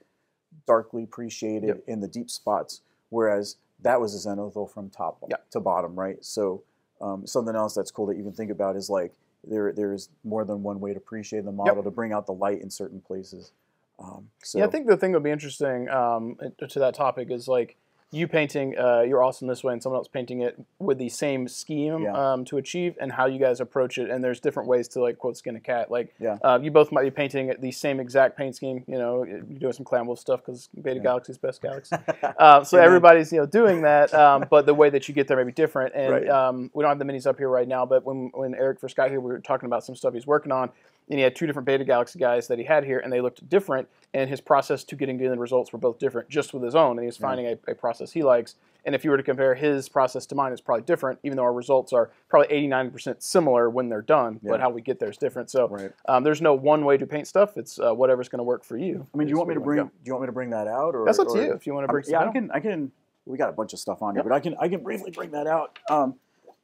darkly pre-shaded yep. in the deep spots. Whereas that was a zenithal from top yep. to bottom, right? So um, something else that's cool that you can think about is like, There, there's more than one way to pre-shade the model yep. to bring out the light in certain places. Um, so. Yeah, I think the thing that would be interesting um, to that topic is like you painting uh, your Awesome this way and someone else painting it with the same scheme yeah. um, to achieve, and how you guys approach it. And there's different ways to, like, quote, skin a cat. Like yeah. uh, you both might be painting the same exact paint scheme. You know, you're doing some Clan Wolf stuff because Beta yeah. Galaxy's best galaxy. uh, so yeah. everybody's, you know, doing that, um, but the way that you get there may be different. And right. um, we don't have the minis up here right now, but when when Erik first got here, we were talking about some stuff he's working on. And he had two different Beta Galaxy guys that he had here, and they looked different, and his process to getting to the results were both different, just with his own, and he was finding yeah. a, a process he likes. And if you were to compare his process to mine, it's probably different, even though our results are probably eighty-nine percent similar when they're done, yeah. but how we get there is different. So right. um, there's no one way to paint stuff. It's uh, whatever's going to work for you. I mean, do you want me to bring? Do you want me to bring that out? Or, That's up or, to you if you want to bring. I mean, yeah, I can. I can. We got a bunch of stuff on here, yep. but I can. I can briefly bring that out. Um,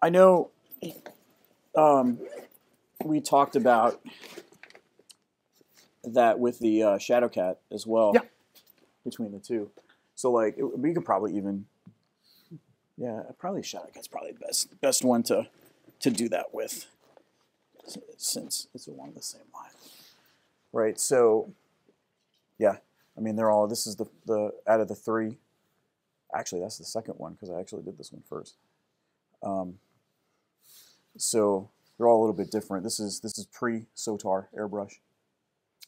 I know. Um, We talked about that with the uh, Shadow Cat as well, yeah. between the two. So like it, we could probably even, yeah, probably Shadow Cat's probably the best best one to to do that with, since it's along the same line, right? So yeah, I mean they're all. This is the the out of the three. Actually, that's the second one because I actually did this one first. Um, so. They're all a little bit different. This is this is pre-Sotar airbrush.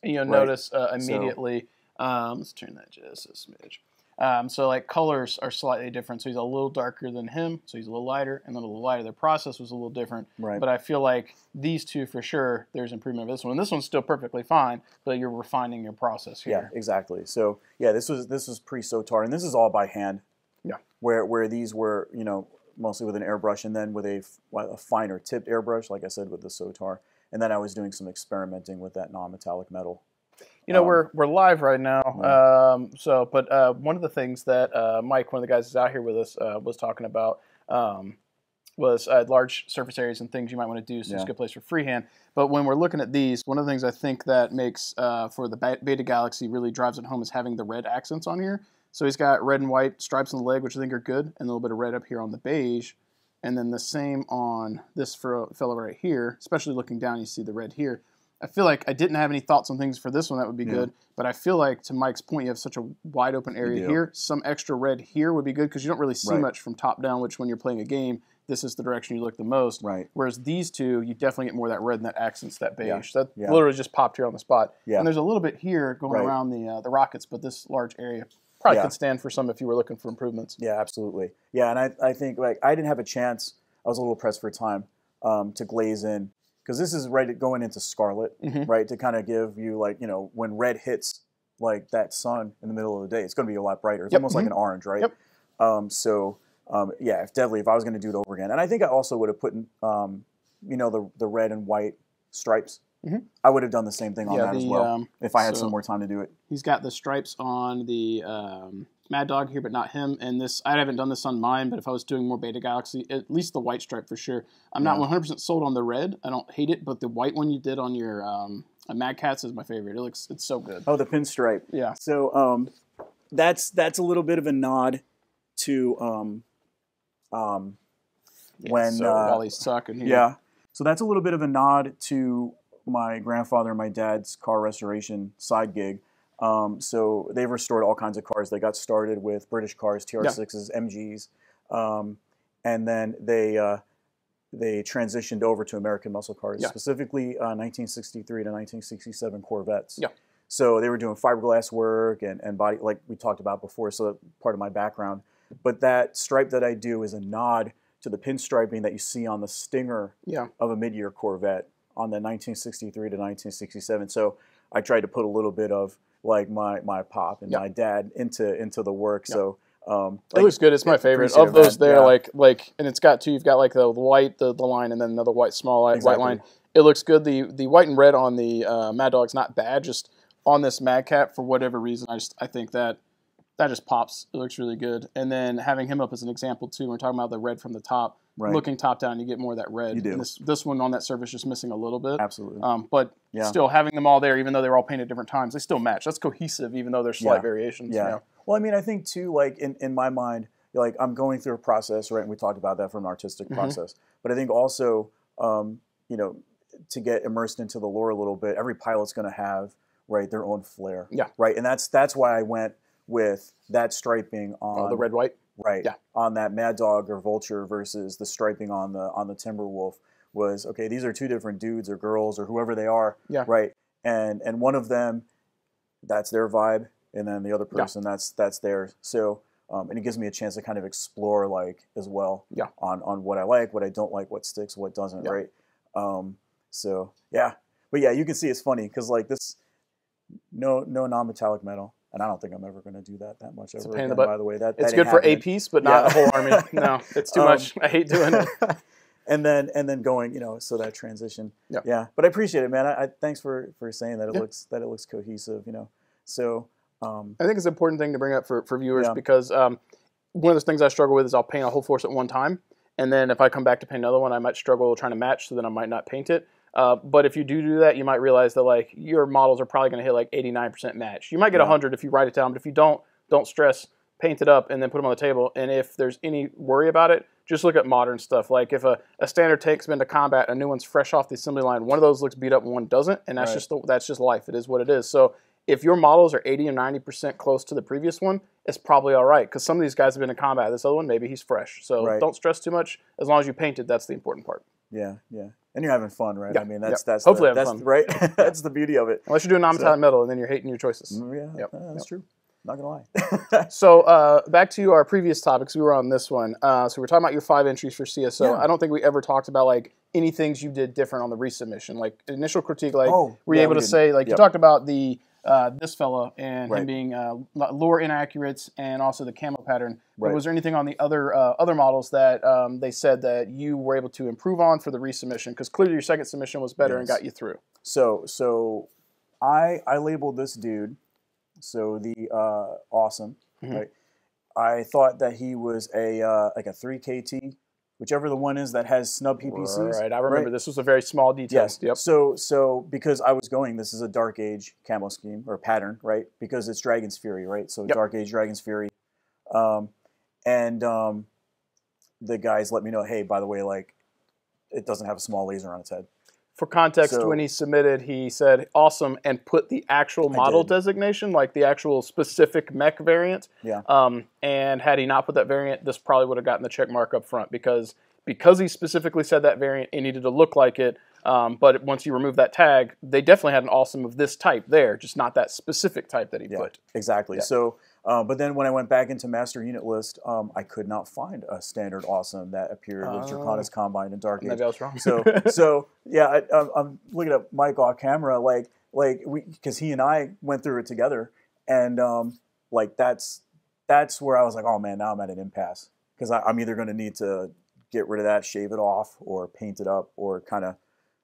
And you'll right? notice uh, immediately. So, um, let's turn that just a smidge. Um, so like colors are slightly different. So he's a little darker than him. So he's a little lighter, and then a little lighter. Their process was a little different. Right. But I feel like these two for sure. There's improvement of this one. And this one's still perfectly fine, but you're refining your process here. Yeah, exactly. So yeah, this was this was pre-Sotar, and this is all by hand. Yeah. Where where these were, you know. Mostly with an airbrush, and then with a, a finer tipped airbrush, like I said, with the Sotar. And then I was doing some experimenting with that non-metallic metal. You know, um, we're we're live right now. Yeah. Um, so, but uh, one of the things that uh, Mike, one of the guys who's out here with us, uh, was talking about um, was uh, large surface areas and things you might want to do. So yeah. it's a good place for freehand. But when we're looking at these, one of the things I think that makes uh, for the Beta Galaxy really drives it home is having the red accents on here. So he's got red and white stripes on the leg, which I think are good, and a little bit of red up here on the beige. And then the same on this fellow right here, especially looking down, you see the red here. I feel like I didn't have any thoughts on things for this one that would be yeah. good, but I feel like, to Mike's point, you have such a wide open area here. Some extra red here would be good because you don't really see right. much from top down, which when you're playing a game, this is the direction you look the most. Right. Whereas these two, you definitely get more of that red and that accents, that beige. Yeah. That yeah. literally just popped here on the spot. Yeah. And there's a little bit here going right. around the, uh, the rockets, but this large area probably yeah. could stand for some if you were looking for improvements. Yeah, absolutely. Yeah, and I, I think like I didn't have a chance. I was a little pressed for time um, to glaze in, because this is right going into scarlet, mm-hmm. right? To kind of give you like, you know, when red hits like that sun in the middle of the day, it's going to be a lot brighter. It's yep. almost mm-hmm. like an orange, right? Yep. Um, so um, yeah, if deadly, if I was going to do it over again, and I think I also would have put in, um, you know, the the red and white stripes. Mm-hmm. I would have done the same thing on yeah, that the, as well um, if I had so some more time to do it. He's got the stripes on the um, Mad Dog here, but not him. And this, I haven't done this on mine, but if I was doing more Beta Galaxy, at least the white stripe for sure. I'm yeah. not one hundred percent sold on the red. I don't hate it, but the white one you did on your um, Mad Cats is my favorite. It looks, it's so good. Oh, the pinstripe. Yeah. So um, that's that's a little bit of a nod to um, um, yeah, when so uh, while he's talking here. Yeah. So that's a little bit of a nod to my grandfather and my dad's car restoration side gig. Um, so they've restored all kinds of cars. They got started with British cars, T R sixes, yeah. M Gs, um, and then they uh, they transitioned over to American muscle cars, yeah. specifically uh, nineteen sixty-three to nineteen sixty-seven Corvettes. Yeah. So they were doing fiberglass work and, and body, like we talked about before, so that's part of my background. But that stripe that I do is a nod to the pinstriping that you see on the stinger yeah. of a mid-year Corvette on the nineteen sixty-three to nineteen sixty-seven. So I tried to put a little bit of like my my pop and yeah. my dad into into the work. Yeah. So um, like, it looks good. It's my favorite of those. There, yeah. like like, and it's got two. You've got like the white, the, the line, and then another white small line, exactly. white line. It looks good. The the white and red on the uh, Mad Dog's not bad. Just on this Mad Cat, for whatever reason, I just I think that that just pops. It looks really good. And then having him up as an example too. We're talking about the red from the top, right. looking top down. You get more of that red. You do. And this this one on that surface just missing a little bit. Absolutely. Um, but yeah. still having them all there, even though they're all painted different times, they still match. That's cohesive, even though there's slight yeah. variations. Yeah. You know? Well, I mean, I think too, like in in my mind, like I'm going through a process, right? And we talked about that from an artistic mm-hmm. process. But I think also, um, you know, to get immersed into the lore a little bit, every pilot's going to have right their own flair. Yeah. Right, and that's that's why I went with that striping on oh, the red white, right? Yeah. On that Mad Dog or Vulture versus the striping on the on the Timberwolf was okay. These are two different dudes or girls or whoever they are, yeah. right? And and one of them, that's their vibe, and then the other person, yeah. that's that's theirs. So um, and it gives me a chance to kind of explore like as well, yeah. on on what I like, what I don't like, what sticks, what doesn't, yeah. right? Um, so yeah, but yeah, you can see it's funny because like this, no no non-metallic metal. And I don't think I'm ever going to do that that much it's ever a pain again, in the butt. By the way. That, it's that good for a piece, but not yeah. a whole army. No, it's too um, much. I hate doing it. and then and then going, you know, so that transition. Yeah. yeah. But I appreciate it, man. I, I Thanks for, for saying that it yeah. looks that it looks cohesive, you know. So um, I think it's an important thing to bring up for, for viewers yeah. because um, one of the things I struggle with is I'll paint a whole force at one time. And then if I come back to paint another one, I might struggle trying to match, so then I might not paint it. Uh, but if you do do that, you might realize that like your models are probably going to hit like eighty-nine percent match. You might get yeah. one hundred if you write it down, but if you don't, don't stress. Paint it up and then put them on the table. And if there's any worry about it, just look at modern stuff. Like if a, a standard tank's been to combat, a new one's fresh off the assembly line, one of those looks beat up and one doesn't, and that's right. just the, that's just life. It is what it is. So if your models are eighty or ninety percent close to the previous one, it's probably all right because some of these guys have been to combat. This other one, maybe he's fresh. So right. don't stress too much. As long as you painted, that's the important part. Yeah, yeah. And you're having fun, right? Yeah, I mean, that's yeah. that's hopefully the, that's fun. right. that's the beauty of it. Unless you're doing non-metallic so. metal, and then you're hating your choices. Yeah, yep. uh, that's yep. true. Not gonna lie. so uh, back to our previous topics, we were on this one. Uh, so we're talking about your five entries for C S O. Yeah. I don't think we ever talked about like any things you did different on the resubmission, like initial critique. Like, oh, were you yeah, able we to didn't. say like yep. you talked about the uh, this fellow and right. him being uh, lore inaccurate and also the camo pattern? Right. Was there anything on the other uh, other models that um, they said that you were able to improve on for the resubmission? Because clearly your second submission was better yes. and got you through. So so I I labeled this dude, so the uh, Awesome. Mm-hmm. Right? I thought that he was a uh, like a three K T, whichever the one is that has snub P P Cs. Right. I remember right? this was a very small detail. Yes. Yep. So so because I was going, this is a Dark Age camo scheme or pattern, right? Because it's Dragon's Fury, right? So yep. Dark Age, Dragon's Fury. Um, And um, the guys let me know, hey, by the way, like, it doesn't have a small laser on its head. For context, so, when he submitted, he said, awesome, and put the actual model designation, like the actual specific mech variant. Yeah. Um, and had he not put that variant, this probably would have gotten the check mark up front because because he specifically said that variant, it needed to look like it. Um, but once you remove that tag, they definitely had an awesome of this type there, just not that specific type that he yeah, put. Exactly. Yeah. So. Uh, but then when I went back into master unit list, um, I could not find a standard awesome that appeared uh, with Draconis Combine and Dark Age. Maybe I was wrong. so, so yeah, I, I'm, I'm looking at Mike off camera, like, like we, because he and I went through it together, and um, like that's that's where I was like, oh man, now I'm at an impasse because I'm either going to need to get rid of that, shave it off, or paint it up, or kind of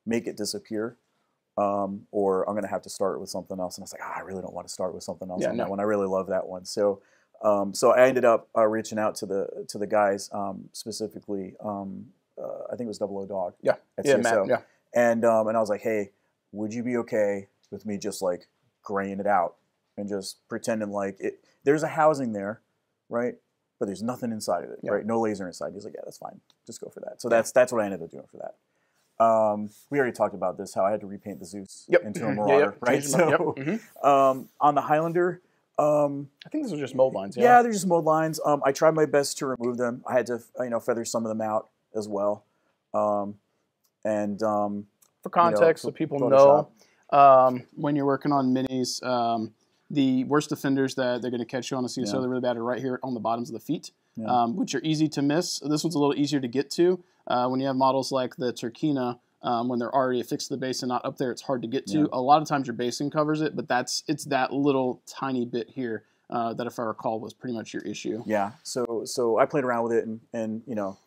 make it disappear. Um, or I'm going to have to start with something else. And I was like, oh, I really don't want to start with something else yeah, on no. that one. I really love that one. So um, so I ended up uh, reaching out to the to the guys, um, specifically, um, uh, I think it was Double O Dog yeah. at yeah, C S O. Matt, yeah. And, um, and I was like, hey, would you be okay with me just like graying it out and just pretending like it? There's a housing there, right? But there's nothing inside of it, yeah. right? No laser inside. He's like, yeah, that's fine. Just go for that. So that's, that's what I ended up doing for that. Um, we already talked about this, how I had to repaint the Zeus yep. into a Marauder, yeah, yep. right? So, yep. mm-hmm. um, on the Highlander, um, I think these are just mold lines. Yeah, yeah they're just mold lines. Um, I tried my best to remove them. I had to, you know, feather some of them out as well. Um, and um, for context, you know, so people Photoshop. know, um, when you're working on minis, um, The worst defenders that they're going to catch you on a C S O, yeah. they're really bad, are right here on the bottoms of the feet, yeah. um, which are easy to miss. This one's a little easier to get to. Uh, when you have models like the Turkina, um, when they're already affixed to the base and not up there, it's hard to get to. Yeah. A lot of times your basing covers it, but that's it's that little tiny bit here uh, that, if I recall, was pretty much your issue. Yeah, so so I played around with it and, and you know,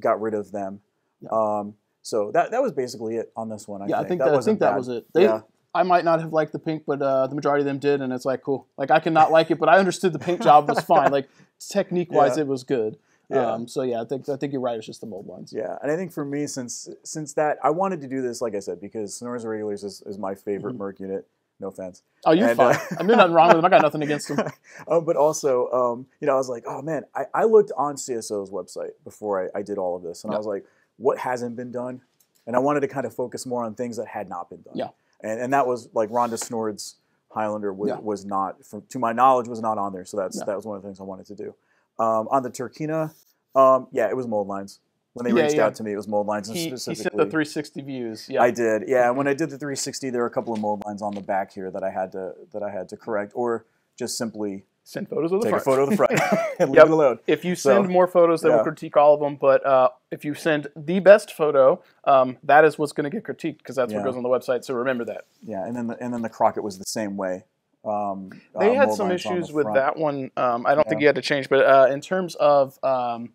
got rid of them. Yeah. Um, so that that was basically it on this one, I yeah, think. I think that, that, I think that was it. They, yeah. I might not have liked the pink, but uh, the majority of them did, and it's like, cool. Like, I could not like it, but I understood the paint job was fine. Like, technique-wise, yeah. it was good. Yeah. Um, so, yeah, I think I think you're right. It's just the mold ones. Yeah, and I think for me, since since that, I wanted to do this, like I said, because Snord's Irregulars is, is my favorite mm-hmm. Merc unit. No offense. Oh, you're and, fine. Uh, I mean, nothing wrong with them. I got nothing against them. uh, but also, um, you know, I was like, oh, man, I, I looked on C S O's website before I, I did all of this, and yep. I was like, what hasn't been done? And I wanted to kind of focus more on things that had not been done. Yeah. And, and that was, like, Rhonda Snord's Highlander was, yeah. was not, from, to my knowledge, was not on there. So that's yeah. that was one of the things I wanted to do. Um, on the Turkina, um, yeah, it was mold lines. When they yeah, reached yeah. out to me, it was mold lines. He, and specifically, he sent the three sixty views. Yeah, I did. Yeah, and when I did the three sixty, there were a couple of mold lines on the back here that I had to that I had to correct, or just simply send photos of the front. Take a photo of the front and leave yep. it alone. If you send so, more photos, then yeah. we'll critique all of them. But uh, if you send the best photo, um, that is what's going to get critiqued, because that's yeah. what goes on the website. So remember that. Yeah, and then the, and then the Crockett was the same way. Um, they uh, had some issues with that one. Um, I don't yeah. think you had to change, but uh, in terms of um,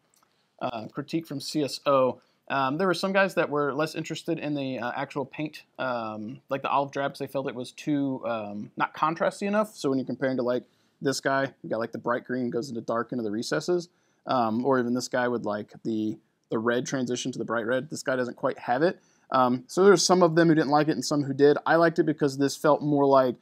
uh, critique from C S O, um, there were some guys that were less interested in the uh, actual paint, um, like the olive drab, because they felt it was too um, not contrasty enough. So when you're comparing to, like, this guy, you got like the bright green goes into dark into the recesses, um, or even this guy with like the the red transition to the bright red. This guy doesn't quite have it. Um, so there's some of them who didn't like it and some who did. I liked it because this felt more like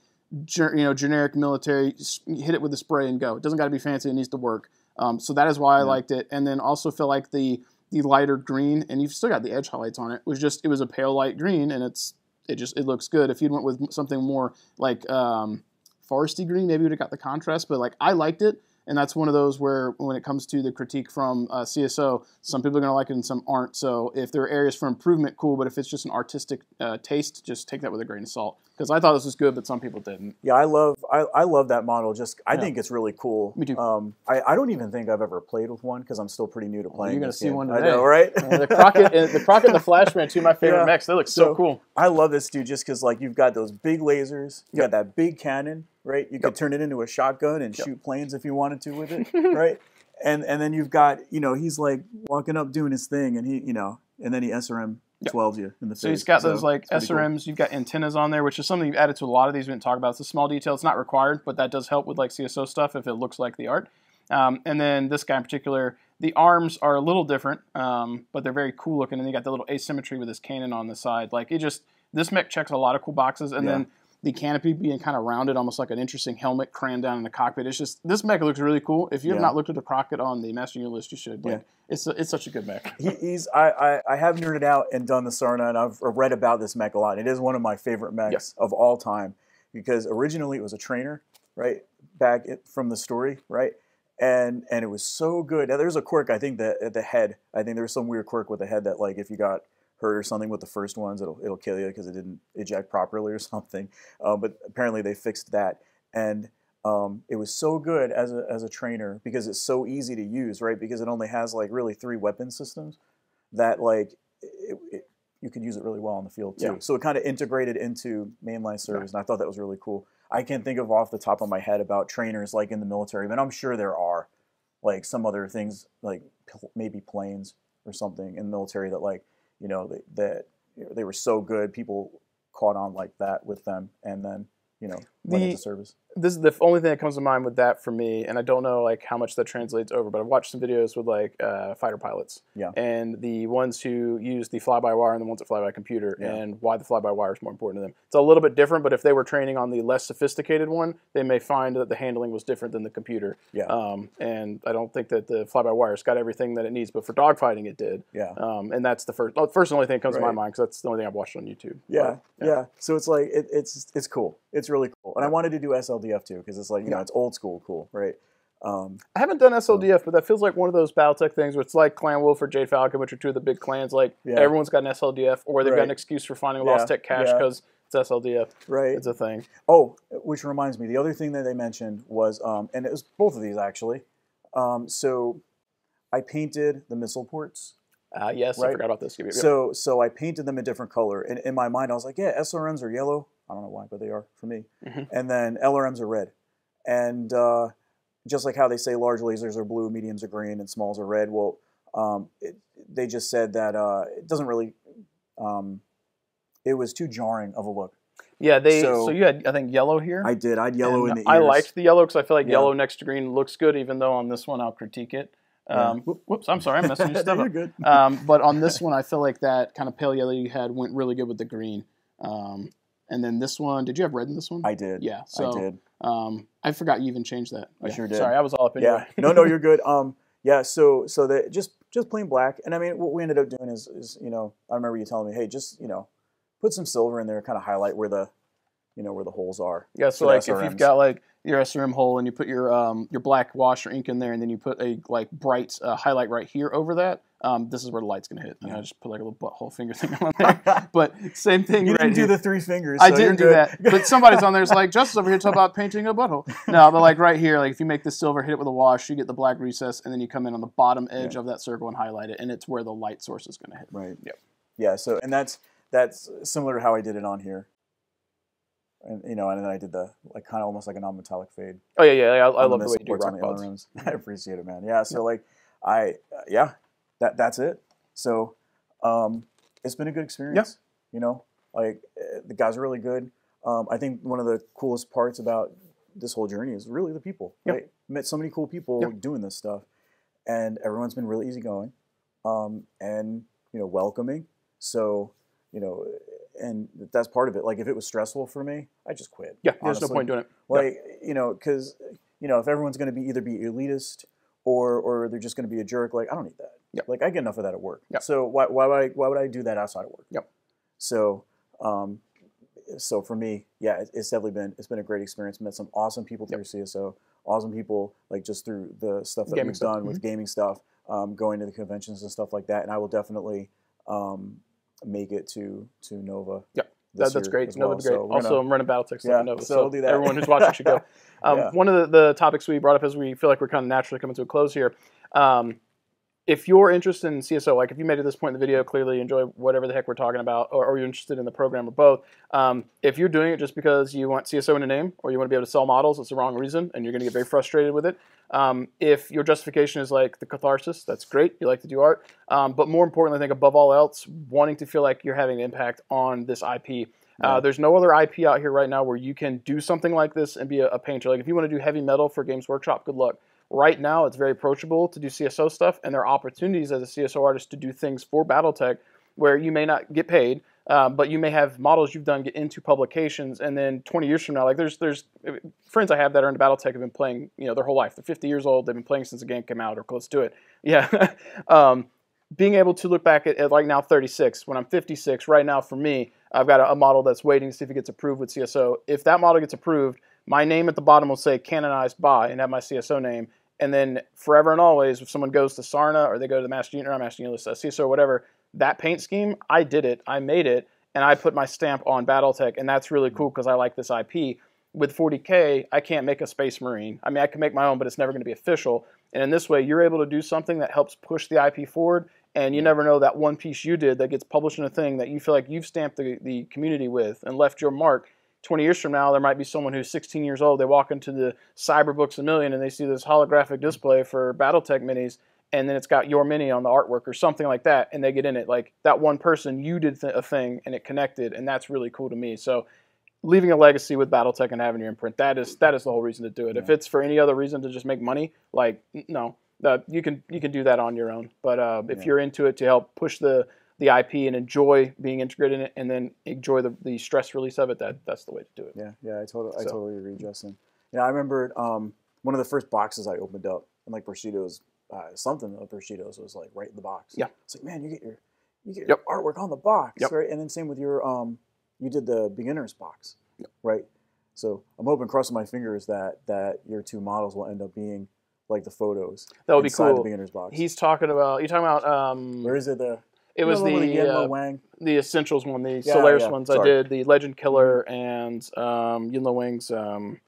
you know generic military. Hit it with a spray and go. It doesn't got to be fancy. It needs to work. Um, so that is why I yeah. liked it. And then also feel like the the lighter green, and you've still got the edge highlights on it. Was just it was a pale light green, and it's it just it looks good. If you went with something more like um, foresty green, maybe would have got the contrast, but like I liked it, and that's one of those where when it comes to the critique from uh, C S O, some people are going to like it and some aren't. So if there are areas for improvement, cool, but if it's just an artistic uh, taste, just take that with a grain of salt, because I thought this was good, but some people didn't. Yeah, I love I, I love that model. Just I yeah. think it's really cool. Me too. Um, I, I don't even think I've ever played with one, because I'm still pretty new to playing. Well, you're going to see game. One today. I know, right? uh, the Crockett and the Crockett and the Flashman, two of my favorite yeah. mechs. They look so, so cool. I love this dude just because, like, you've got those big lasers, you yep. got that big cannon. Right, you yep. could turn it into a shotgun and yep. shoot planes if you wanted to with it, right? And and then you've got, you know, he's like walking up doing his thing, and he, you know, and then he S R M twelves yep. you in the face. So he's got so those like S R Ms. Cool. You've got antennas on there, which is something you've added to a lot of these. We didn't talk about. It's a small detail. It's not required, but that does help with like C S O stuff if it looks like the art. Um, and then this guy in particular, the arms are a little different, um, but they're very cool looking. And you got the little asymmetry with this cannon on the side. Like it just this mech checks a lot of cool boxes, and yeah. then. The canopy being kind of rounded, almost like an interesting helmet crammed down in the cockpit. It's just, this mech looks really cool. If you have yeah. not looked at the Crockett on the Master Unit list, you should. Like, yeah. It's a, it's such a good mech. He, he's I, I, I have nerded out and done the Sarna, and I've read about this mech a lot. It is one of my favorite mechs yes. of all time, because originally it was a trainer, right, back it, from the story, right? And and it was so good. Now, there's a quirk, I think, that at the head. I think there was some weird quirk with the head that, like, if you got hurt or something with the first ones, it'll it'll kill you because it didn't eject properly or something. Uh, but apparently they fixed that, and um, it was so good as a as a trainer because it's so easy to use, right? Because it only has like really three weapon systems that like it, it, you can use it really well on the field too. Yeah. So it kind of integrated into mainline service, yeah. and I thought that was really cool. I can't think of off the top of my head about trainers like in the military, but I'm sure there are like some other things like maybe planes or something in the military that like. You know, that they, they, they were so good. People caught on like that with them, and then you know went the, into service. This is the only thing that comes to mind with that for me, and I don't know like how much that translates over. But I've watched some videos with like uh, fighter pilots, yeah, and the ones who use the fly by wire and the ones that fly by computer, yeah. and why the fly by wire is more important to them. It's a little bit different, but if they were training on the less sophisticated one, they may find that the handling was different than the computer. Yeah, um, and I don't think that the fly by wire's got everything that it needs, but for dogfighting, it did. Yeah, um, and that's the first, first and only thing that comes right. to my mind because that's the only thing I've watched on YouTube. Yeah, but, yeah. yeah. So it's like it, it's it's cool. It's really cool, and I wanted to do S L D F too because it's like you yeah. know it's old school cool, right? Um, I haven't done S L D F, but that feels like one of those BattleTech things where it's like Clan Wolf or Jade Falcon, which are two of the big clans. Like yeah. everyone's got an S L D F, or they've right. got an excuse for finding a yeah. lost tech cache because It's S L D F. Right. It's a thing. Oh, which reminds me, the other thing that they mentioned was, um, and it was both of these actually. Um, so I painted the missile ports. Uh, yes, right? I forgot about this. Give me, so, so I painted them a different color. And in my mind, I was like, yeah, S R Ms are yellow. I don't know why, but they are for me. Mm-hmm. And then L R Ms are red. And uh, just like how they say large lasers are blue, mediums are green, and smalls are red. Well, um, it, they just said that uh, it doesn't really... Um, it was too jarring of a look. Yeah, they. So, so you had, I think, yellow here. I did. I had yellow in the ears. I liked the yellow because I feel like yeah. yellow next to green looks good, even though on this one I'll critique it. Um, yeah. Whoops, I'm sorry, I'm messing your stuff up. You're good. Um, but on this one, I feel like that kind of pale yellow you had went really good with the green. Um, and then this one, did you have red in this one? I did. Yeah, so, I did. Um, I forgot you even changed that. I yeah. sure did. Sorry, I was all up in yeah. your... No, no, you're good. Um, yeah, so so that just just plain black. And I mean, what we ended up doing is, is you know, I remember you telling me, hey, just you know, put some silver in there, kind of highlight where the, you know, where the holes are. Yeah, so like S R Ms. If you've got like your S R M hole and you put your um, your black wash or ink in there, and then you put a like bright uh, highlight right here over that, um, this is where the light's gonna hit. And yeah. I just put like a little butthole finger thing on there. But same thing. You right didn't do here. The three fingers. I so didn't do that. But somebody's on there's like Justin's over here talking about painting a butthole. No, but like right here, like if you make this silver, hit it with a wash, you get the black recess, and then you come in on the bottom edge yeah. of that circle and highlight it, and it's where the light source is gonna hit. Right. Yep. Yeah. So and that's. That's similar to how I did it on here, and you know, and then I did the like kind of almost like a non-metallic fade. Oh yeah, yeah, I, I love the way you do rock pods. I appreciate it, man. Yeah, so like, I uh, yeah, that that's it. So, um, it's been a good experience. Yeah. You know, like uh, the guys are really good. Um, I think one of the coolest parts about this whole journey is really the people. Yeah. Right? Met so many cool people yeah. doing this stuff, and everyone's been really easygoing, um, and you know, welcoming. So. You know, and that's part of it. Like, if it was stressful for me, I just quit. Yeah, honestly. There's no point doing it. Like, yeah. you know, because, you know, if everyone's going to be either be elitist or or they're just going to be a jerk, like, I don't need that. Yeah. Like, I get enough of that at work. Yeah. So why why would I why would I do that outside of work? Yep. So, um, so for me, yeah, it's definitely been it's been a great experience. Met some awesome people through yep. C S O, awesome people like just through the stuff that gaming we've stuff. done mm-hmm. with gaming stuff, um, going to the conventions and stuff like that. And I will definitely. Um, make it to to Nova. Yeah, that, that's great. Well. Nova's great. So also, gonna, I'm running BattleTech yeah, Nova, so, so we'll do that. Everyone who's watching should go. Um, yeah. One of the, the topics we brought up as we feel like we're kind of naturally coming to a close here. Um, if you're interested in C S O, like if you made it to this point in the video, clearly enjoy whatever the heck we're talking about, or, or you're interested in the program or both. Um, if you're doing it just because you want C S O in a name, or you want to be able to sell models, it's the wrong reason, and you're going to get very frustrated with it. Um, if your justification is like the catharsis, that's great. You like to do art. Um, but more importantly, I think above all else, wanting to feel like you're having an impact on this I P. Uh, yeah. There's no other I P out here right now where you can do something like this and be a, a painter. Like if you want to do heavy metal for Games Workshop, good luck. Right now, it's very approachable to do C S O stuff, and there are opportunities as a C S O artist to do things for BattleTech where you may not get paid, um, but you may have models you've done get into publications, and then twenty years from now, like there's there's friends I have that are into BattleTech have been playing, you know, their whole life. They're fifty years old. They've been playing since the game came out or close to it. Yeah, um, being able to look back at, at like now thirty-six, when I'm fifty-six, right now for me, I've got a, a model that's waiting to see if it gets approved with C S O. If that model gets approved, my name at the bottom will say canonized by and have my C S O name. And then forever and always, if someone goes to Sarna or they go to the Master Unit or Master Unit list, uh, C S O or whatever, that paint scheme, I did it, I made it, and I put my stamp on BattleTech. And that's really cool because I like this I P. With forty K, I can't make a Space Marine. I mean, I can make my own, but it's never going to be official. And in this way, you're able to do something that helps push the I P forward. And you never know that one piece you did that gets published in a thing that you feel like you've stamped the, the community with and left your mark. twenty years from now, there might be someone who's sixteen years old. They walk into the Cyberbooks a Million and they see this holographic display for BattleTech minis, and then it's got your mini on the artwork or something like that, and they get in it. Like that one person, you did th- a thing and it connected, and that's really cool to me. So leaving a legacy with BattleTech and having your imprint, that is that is the whole reason to do it. Yeah. If it's for any other reason to just make money, like no, uh, you can you can do that on your own. But uh, if yeah. you're into it to help push the the I P and enjoy being integrated in it, and then enjoy the, the stress release of it. That that's the way to do it. Yeah, yeah, I totally, so. I totally agree, Justin. Yeah, I remember um, one of the first boxes I opened up, and like Rashido's, uh, something of Rashido's was like right in the box. Yeah, it's like man, you get your, you get your yep. artwork on the box, yep. right? And then same with your, um, you did the beginner's box, yep. right? So I'm hoping, crossing my fingers that that your two models will end up being like the photos. That would be cool. The beginner's box. He's talking about. You talking about? Um, Where is it? The It was the again, uh, Wang. the Essentials one, the yeah, Solaris yeah. ones. Sorry. I did the Legend Killer and um, Yinlo Wang's um,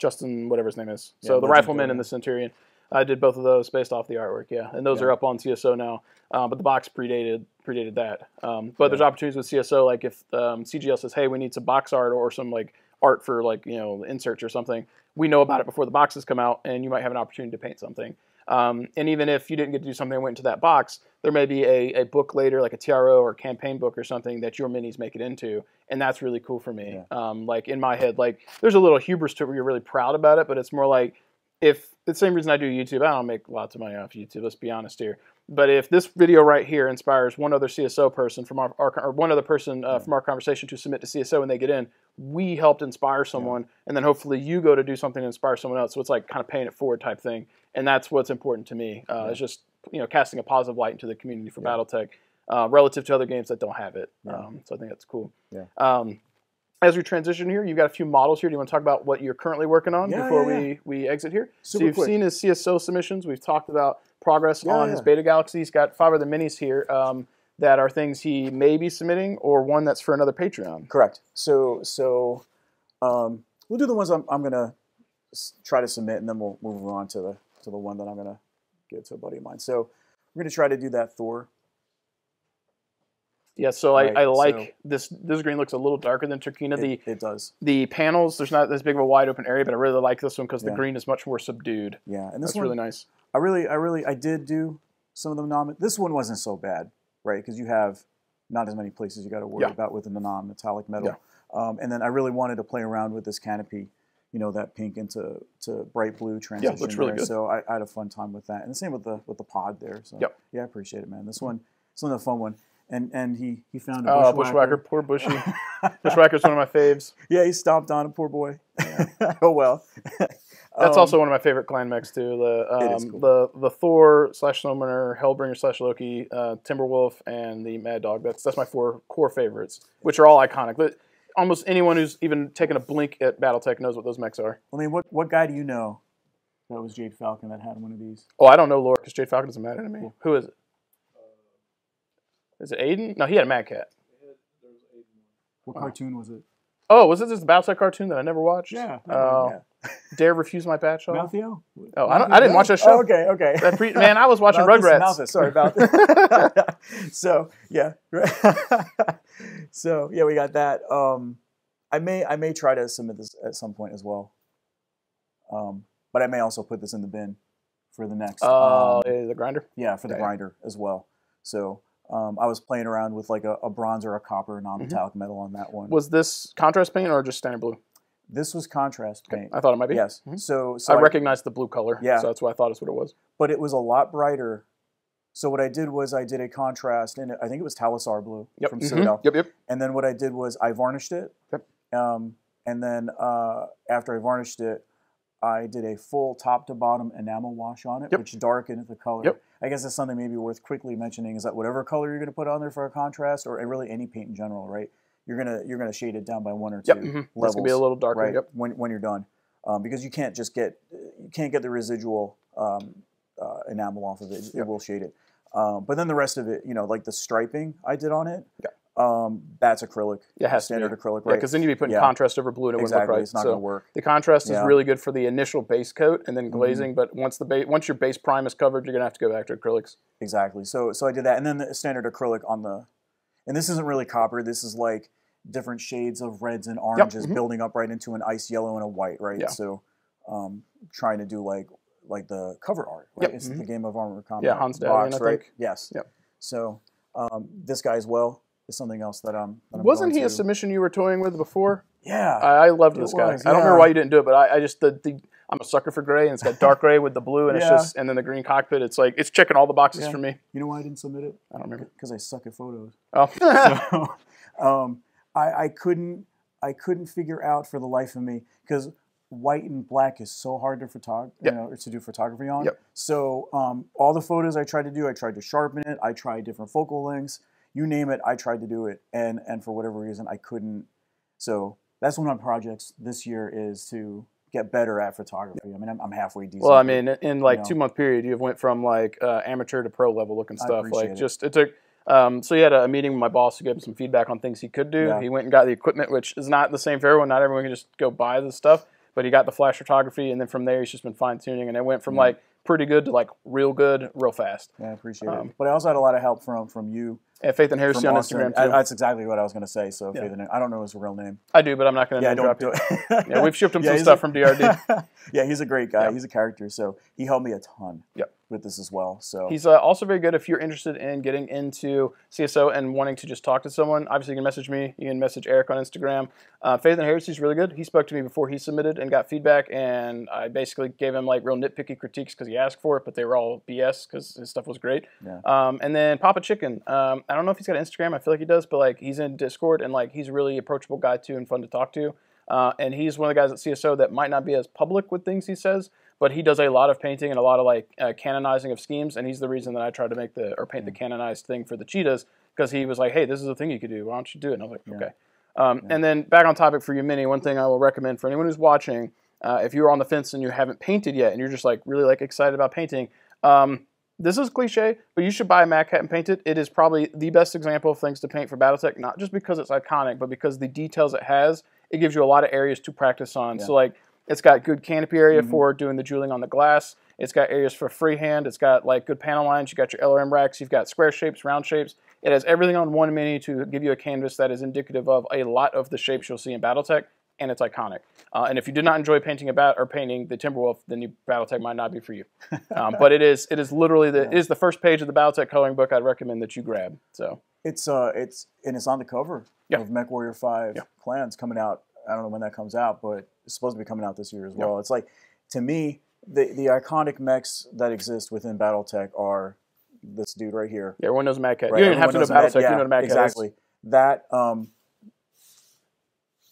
Justin, whatever his name is. So yeah, the Rifleman and the Centurion. I did both of those based off the artwork, yeah. And those yeah. are up on C S O now, uh, but the box predated predated that. Um, but yeah. there's opportunities with C S O, like if um, C G L says, hey, we need some box art or some like art for like, you know, inserts or something, we know about it before the boxes come out, and you might have an opportunity to paint something. Um, and even if you didn't get to do something that went into that box, there may be a, a book later, like a T R O or campaign book or something that your minis make it into, and that's really cool for me. Yeah. Um, like in my head, like there's a little hubris to it where you're really proud about it, but it's more like, if the same reason I do YouTube, I don't make lots of money off YouTube, let's be honest here. But if this video right here inspires one other C S O person from our, our or one other person uh, yeah. from our conversation to submit to C S O and they get in, we helped inspire someone, yeah. and then hopefully you go to do something to inspire someone else. So it's like kind of paying it forward type thing, and that's what's important to me. Uh, yeah. It's just, you know, casting a positive light into the community for yeah. BattleTech uh, relative to other games that don't have it. Yeah. Um, so I think that's cool. Yeah. Um, As we transition here, you've got a few models here. Do you want to talk about what you're currently working on yeah, before yeah, yeah. we we exit here? Super so you've quick. seen his C S O submissions. We've talked about progress yeah, on yeah. his Beta Galaxy. He's got five other minis here um, that are things he may be submitting, or one that's for another Patreon. Correct. So so um, we'll do the ones I'm, I'm going to try to submit, and then we'll move on to the to the one that I'm going to give to a buddy of mine. So we're going to try to do that Thor. Yeah, so I, right, I like so this. This green looks a little darker than Turkina. The it does the panels. There's not as big of a wide open area, but I really like this one because yeah. the green is much more subdued. Yeah, and this That's one really nice. I really, I really, I did do some of the non. This one wasn't so bad, right? Because you have not as many places you got to worry yeah. about with the non-metallic metal. Yeah. Um, and then I really wanted to play around with this canopy, you know, that pink into to bright blue transition. Yeah, looks really there. good. So I, I had a fun time with that, and the same with the with the pod there. So yep. yeah, I appreciate it, man. This one, it's one of the fun one. And and he he found a bushwhacker. Oh, bushwhacker, poor Bushy. Bushwhacker's one of my faves. Yeah, he stomped on a poor boy. Yeah. Oh well. That's um, also one of my favorite clan mechs too. The um, it is cool. the the Thor slash Snowmanor, Hellbringer slash Loki, uh, Timberwolf, and the Mad Dog. That's that's my four core favorites, which are all iconic. Almost anyone who's even taken a blink at BattleTech knows what those mechs are. I mean, what what guy do you know that was Jade Falcon that had one of these? Oh, I don't know, Laura, because Jade Falcon doesn't matter to me. Cool. Who is it? Is it Aiden? No, he had a Mad Cat. What cartoon was it? Oh, was it this BattleTech cartoon that I never watched? Yeah. Uh, yeah. Dare Refuse My Patch Off? Maltheo? Oh, I, don't, I didn't watch that show. Oh, okay, okay. That pre man, I was watching Rugrats. Malthus, sorry about that. So, yeah. So, yeah, we got that. Um, I may I may try to submit this at some point as well. Um, but I may also put this in the bin for the next. Oh, uh, um, the grinder? Yeah, for the yeah, grinder yeah. as well. So... Um, I was playing around with like a, a bronze or a copper non-metallic mm-hmm. metal on that one. Was this contrast paint or just standard blue? This was contrast paint. Okay. I thought it might be. Yes. Mm-hmm. So, so I, I recognized the blue color. Yeah. So that's why I thought it's what it was. But it was a lot brighter. So what I did was I did a contrast, and I think it was Talisar blue yep. from mm-hmm. Citadel. Yep, yep. And then what I did was I varnished it. Yep. Um, and then uh, after I varnished it, I did a full top-to-bottom enamel wash on it, yep. which darkened the color. Yep. I guess that's something maybe worth quickly mentioning is that whatever color you're going to put on there for a contrast, or really any paint in general, right? You're gonna you're gonna shade it down by one or two yep. mm-hmm. levels. That's gonna be a little darker, right? Yep. When when you're done, um, because you can't just get you can't get the residual um, uh, enamel off of it. Yep. It will shade it, um, but then the rest of it, you know, like the striping I did on it. Yep. Um, that's acrylic. It has standard to be. acrylic, right? Yeah, because then you'd be putting yeah. contrast over blue, and it exactly. wouldn't look right. It's not so going to work. The contrast yeah. is really good for the initial base coat and then glazing. Mm-hmm. But once the ba once your base prime is covered, you're going to have to go back to acrylics. Exactly. So so I did that, and then the standard acrylic on the, and this isn't really copper. This is like different shades of reds and oranges yep. mm-hmm. building up right into an ice yellow and a white, right? Yeah. So um, trying to do like like the cover art. Right? Yep. It's mm-hmm. the game of Armored Combat. Yeah, Hans Dahlgren, I think. Right? Yes. Yep. So um, this guy as well. Is something else that I'm. That I'm Wasn't he to. a submission you were toying with before? Yeah, I, I loved this was, guy. Yeah. I don't remember why you didn't do it, but I, I just the, the I'm a sucker for gray, and it's got dark gray with the blue, and yeah. it's just and then the green cockpit. It's like it's checking all the boxes yeah. for me. You know why I didn't submit it? I don't remember because I suck at photos. Oh, so, um, I I couldn't I couldn't figure out for the life of me because white and black is so hard to photog yep. you know, or to do photography on. Yep. So um, all the photos I tried to do, I tried to sharpen it. I tried different focal lengths. You name it, I tried to do it, and and for whatever reason, I couldn't. So that's one of my projects this year is to get better at photography. I mean, I'm, I'm halfway decent. Well, I mean, in like you know. two month period, you've went from like uh, amateur to pro level looking stuff. I appreciate like it. just it took. Um, so he had a meeting with my boss to give him some feedback on things he could do. Yeah. He went and got the equipment, which is not the same for everyone. Not everyone can just go buy this stuff. But he got the flash photography, and then from there he's just been fine-tuning, and it went from mm-hmm. like pretty good to like real good, real fast. Yeah, I appreciate um, it. But I also had a lot of help from from you. At Faith and Heresy on Awesome. Instagram too. I, that's exactly what I was going to say. So yeah. Faith and I don't know his real name. I do, but I'm not going to yeah, drop do it. it. Yeah, we've shipped him yeah, some stuff a, from D R D. Yeah, he's a great guy. Yeah. He's a character, so he helped me a ton. Yep. With this as well. So he's uh, also very good if you're interested in getting into C S O and wanting to just talk to someone. Obviously, you can message me. You can message Erik on Instagram. Uh, Faith and Heresy is really good. He spoke to me before he submitted and got feedback, and I basically gave him like real nitpicky critiques because he asked for it, but they were all B S because his stuff was great. Yeah. Um, and then Papa Chicken. Um, I don't know if he's got Instagram. I feel like he does, but like he's in Discord, and like he's a really approachable guy too and fun to talk to. Uh, and he's one of the guys at C S O that might not be as public with things he says, but he does a lot of painting and a lot of like uh, canonizing of schemes, and he's the reason that I tried to make the or paint mm-hmm. the canonized thing for the cheetahs, because he was like, "Hey, this is a thing you could do. Why don't you do it?" And I was like, "Okay." Yeah. Um, yeah. And then back on topic for you, Minnie. One thing I will recommend for anyone who's watching, uh, if you're on the fence and you haven't painted yet, and you're just like really like excited about painting, um, this is cliche, but you should buy a Mad Cat and paint it. It is probably the best example of things to paint for BattleTech, not just because it's iconic, but because the details it has. It gives you a lot of areas to practice on. Yeah. So like. It's got good canopy area mm-hmm. for doing the jeweling on the glass. It's got areas for freehand. It's got like good panel lines. You've got your L R M racks. You've got square shapes, round shapes. It has everything on one mini to give you a canvas that is indicative of a lot of the shapes you'll see in BattleTech, and it's iconic. Uh, and if you did not enjoy painting about or painting the Timberwolf, then you, BattleTech might not be for you. Um, but it is it is literally the yeah. it is the first page of the BattleTech coloring book I'd recommend that you grab. So it's uh it's and it's on the cover yeah. of Mech Warrior five yeah. Clans coming out. I don't know when that comes out, but it's supposed to be coming out this year as well. Yep. It's like, to me, the, the iconic mechs that exist within BattleTech are this dude right here. Yeah, everyone knows Mad Cat. Right? You don't even have to know BattleTech. Yeah, you know what Mad Cat exactly. is. That, um,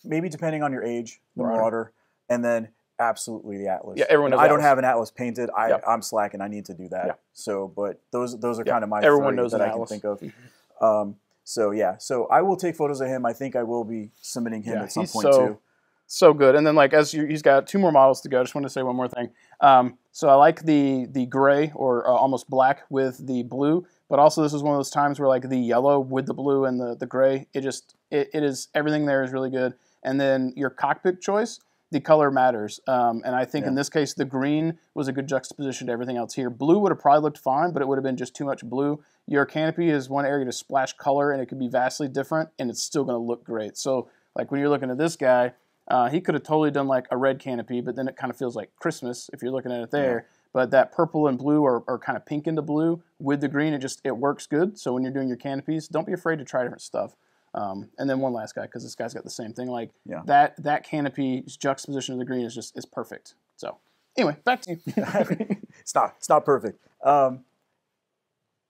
maybe depending on your age, the right. Marauder, and then absolutely the Atlas. Yeah, everyone knows I Atlas. Don't have an Atlas painted. I, yep. I'm slacking. I need to do that. Yep. So, but those those are yep. kind of my everyone knows that I Atlas. Can think of. Mm-hmm. um, so, yeah. So, I will take photos of him. I think I will be submitting him yeah, at some point, so, too. So good. And then, like, as you, he's got two more models to go. I just want to say one more thing. Um, so, I like the the gray or uh, almost black with the blue. But also, this is one of those times where, like, the yellow with the blue and the, the gray, it just, it, it is, everything there is really good. And then your cockpit choice, the color matters. Um, and I think yeah. in this case, the green was a good juxtaposition to everything else here. Blue would have probably looked fine, but it would have been just too much blue. Your canopy is one area to splash color, and it could be vastly different, and it's still going to look great. So, like, when you're looking at this guy, uh, he could have totally done, like, a red canopy, but then it kind of feels like Christmas if you're looking at it there. Yeah. But that purple and blue are, are kind of pink into blue with the green. It just it works good. So when you're doing your canopies, don't be afraid to try different stuff. Um, and then one last guy, because this guy's got the same thing. Like, yeah. that that canopy's juxtaposition of the green is just is perfect. So, anyway, back to you. it's, not, it's not perfect. Um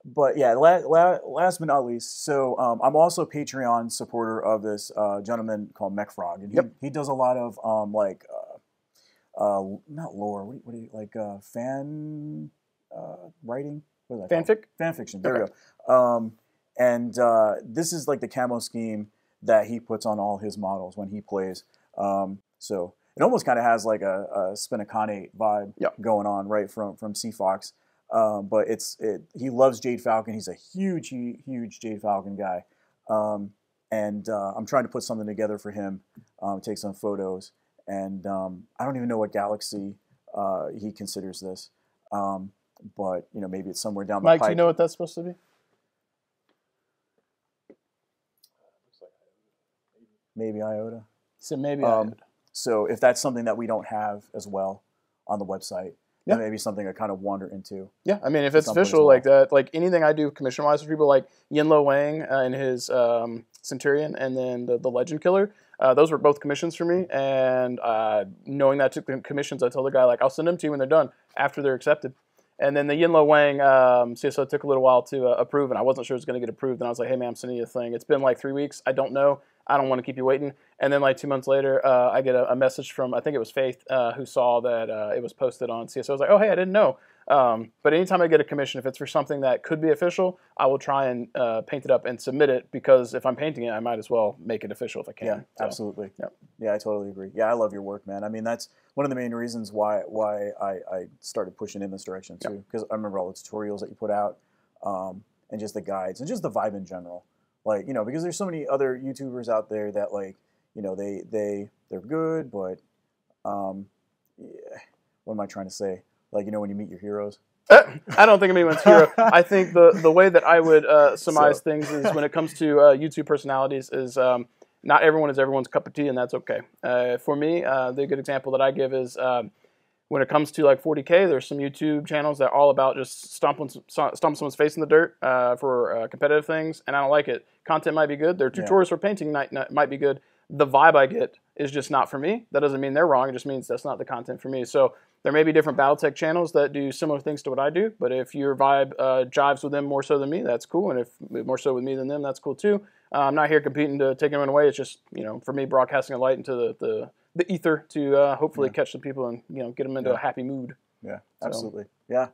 But yeah, la la last but not least, so um, I'm also a Patreon supporter of this uh, gentleman called Mech Frog, and he, yep. he does a lot of um, like uh, uh, not lore, what do you like uh, fan uh, writing, what is that fanfic, fan fiction. There okay. we go. Um, and uh, this is like the camo scheme that he puts on all his models when he plays. Um, so it almost kind of has like a, a Spinaconate vibe yep. going on, right from from Sea Fox. Um, but it's it, he loves Jade Falcon. He's a huge, huge Jade Falcon guy, um, and uh, I'm trying to put something together for him, um, take some photos, and um, I don't even know what galaxy uh, he considers this, um, but you know maybe it's somewhere down the Mike, pipe. Mike, do you know what that's supposed to be? Maybe Iota. So maybe um, Iota. So if that's something that we don't have as well on the website. Yeah. Maybe something I kind of wander into. Yeah, I mean, if it's official well. like that, like anything I do commission-wise for people like Yinlo Wang uh, and his um, Centurion and then the, the Legend Killer, uh, those were both commissions for me. And uh, knowing that took commissions, I told the guy, like, I'll send them to you when they're done, after they're accepted. And then the Yinlo Wang um, C S O took a little while to uh, approve, and I wasn't sure it was going to get approved. And I was like, hey, man, I'm sending you a thing. It's been like three weeks. I don't know. I don't want to keep you waiting. And then like two months later, uh, I get a, a message from, I think it was Faith, uh, who saw that uh, it was posted on C S O. I was like, oh, hey, I didn't know. Um, but anytime I get a commission, if it's for something that could be official, I will try and uh, paint it up and submit it, because if I'm painting it, I might as well make it official if I can. Yeah, so, absolutely. Yeah. yeah, I totally agree. Yeah, I love your work, man. I mean, that's one of the main reasons why why I, I started pushing in this direction, too, because yeah. I remember all the tutorials that you put out. Um, and just the guides and just the vibe in general. Like, you know, because there's so many other YouTubers out there that, like, you know, they, they, they're good, but um, yeah. What am I trying to say? Like, you know, when you meet your heroes. I don't think I'm anyone's hero. I think the, the way that I would uh, surmise so. things is when it comes to uh, YouTube personalities is um, not everyone is everyone's cup of tea, and that's okay. Uh, for me, uh, the good example that I give is um, when it comes to like forty K, there's some YouTube channels that are all about just stomp, on, stomp someone's face in the dirt uh, for uh, competitive things, and I don't like it. Content might be good. Their tutorials yeah. for painting might, might be good. The vibe I get is just not for me. That doesn't mean they're wrong. It just means that's not the content for me. So there may be different BattleTech channels that do similar things to what I do, but if your vibe uh, jives with them more so than me, that's cool. And if more so with me than them, that's cool too. Uh, I'm not here competing to take anyone away. It's just, you know, for me, broadcasting a light into the, the, the ether to uh, hopefully yeah. catch some people and, you know, get them into yeah. a happy mood. Yeah, so. Absolutely. Yeah.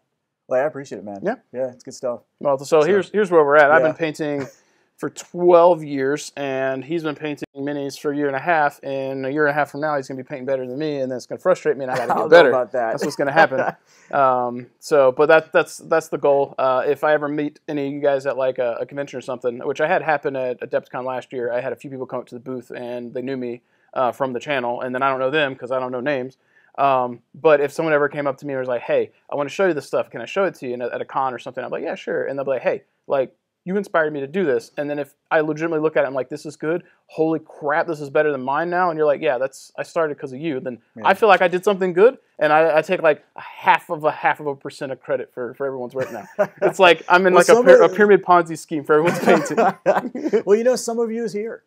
Well, I appreciate it, man. Yeah. Yeah, it's good stuff. Well, so, so here's, here's where we're at. Yeah. I've been painting for twelve years, and he's been painting minis for a year and a half, and a year and a half from now, he's going to be painting better than me, and then it's going to frustrate me, and I got to get better. About that. That's what's going to happen. um, so, but that, that's that's the goal. Uh, if I ever meet any of you guys at like a, a convention or something, which I had happen at AdeptCon last year, I had a few people come up to the booth, and they knew me uh, from the channel, and then I don't know them because I don't know names. Um, but if someone ever came up to me and was like, hey, I want to show you this stuff. Can I show it to you? And at a con or something, I'm like, yeah, sure. And they'll be like, hey, like, you inspired me to do this. And then if I legitimately look at it, I'm like, this is good. Holy crap, this is better than mine now. And you're like, yeah, that's I started because of you. Then yeah. I feel like I did something good, and I, I take like a half of a half of a percent of credit for, for everyone's work now. It's like I'm in well, like somebody... a, a pyramid Ponzi scheme for everyone's painting. Well, you know, some of you is here,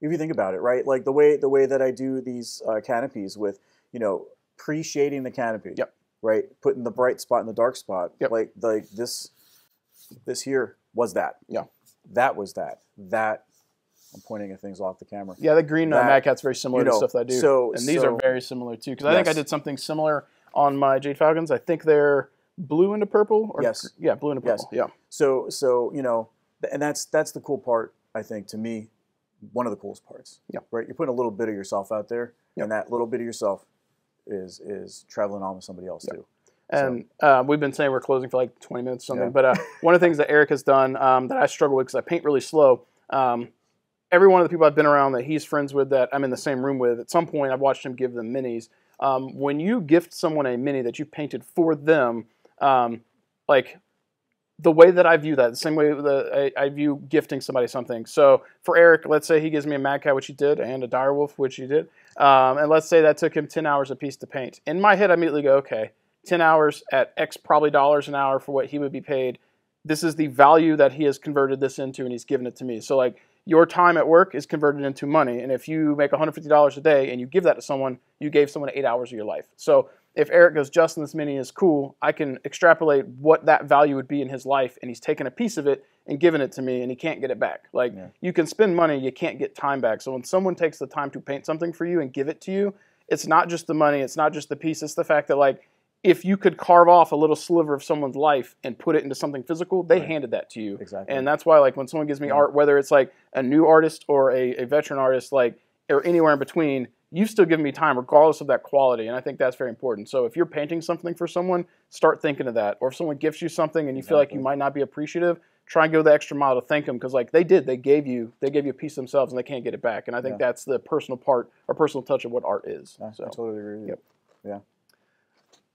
if you think about it, right? Like the way the way that I do these uh, canopies with, you know, pre-shading the canopy, yep. right? Putting the bright spot in the dark spot, yep. like like this this here. Was that. Yeah. That was that. That, I'm pointing at things off the camera. Yeah, the green uh, Mad Cat's very similar you know, to stuff that I do. So, and these so, are very similar too. Because yes. I think I did something similar on my Jade Falcons. I think they're blue into purple. Or, yes. Yeah, blue into purple. Yes. Yeah. So, so you know, and that's that's the cool part, I think, to me, one of the coolest parts. Yeah. Right? You're putting a little bit of yourself out there, yeah. and that little bit of yourself is, is traveling on with somebody else yeah. too. And uh, we've been saying we're closing for like twenty minutes or something. Yeah. But uh, one of the things that Erik has done um, that I struggle with because I paint really slow, um, every one of the people I've been around that he's friends with that I'm in the same room with, at some point I've watched him give them minis. Um, when you gift someone a mini that you painted for them, um, like the way that I view that, the same way that I, I view gifting somebody something. So for Erik, let's say he gives me a Mad Cat, which he did, and a Direwolf, which he did. Um, and let's say that took him ten hours a piece to paint. In my head, I immediately go, okay. ten hours at X probably dollars an hour for what he would be paid. This is the value that he has converted this into, and he's given it to me. So like your time at work is converted into money. And if you make one hundred fifty dollars a day and you give that to someone, you gave someone eight hours of your life. So if Erik goes, Justin, this mini is cool, I can extrapolate what that value would be in his life. And he's taken a piece of it and given it to me, and he can't get it back. Like yeah. you can spend money, you can't get time back. So when someone takes the time to paint something for you and give it to you, it's not just the money, it's not just the piece, it's the fact that like, if you could carve off a little sliver of someone's life and put it into something physical, they right. handed that to you. Exactly. And that's why, like, when someone gives me yeah. art, whether it's like a new artist or a, a veteran artist, like, or anywhere in between, you've still given me time regardless of that quality. And I think that's very important. So if you're painting something for someone, start thinking of that. Or if someone gifts you something and you exactly. feel like you might not be appreciative, try and go the extra mile to thank them, because like they did, they gave you, they gave you a piece of themselves, and they can't get it back. And I think yeah. that's the personal part or personal touch of what art is. I, so, I totally agree with yep. you. Yeah.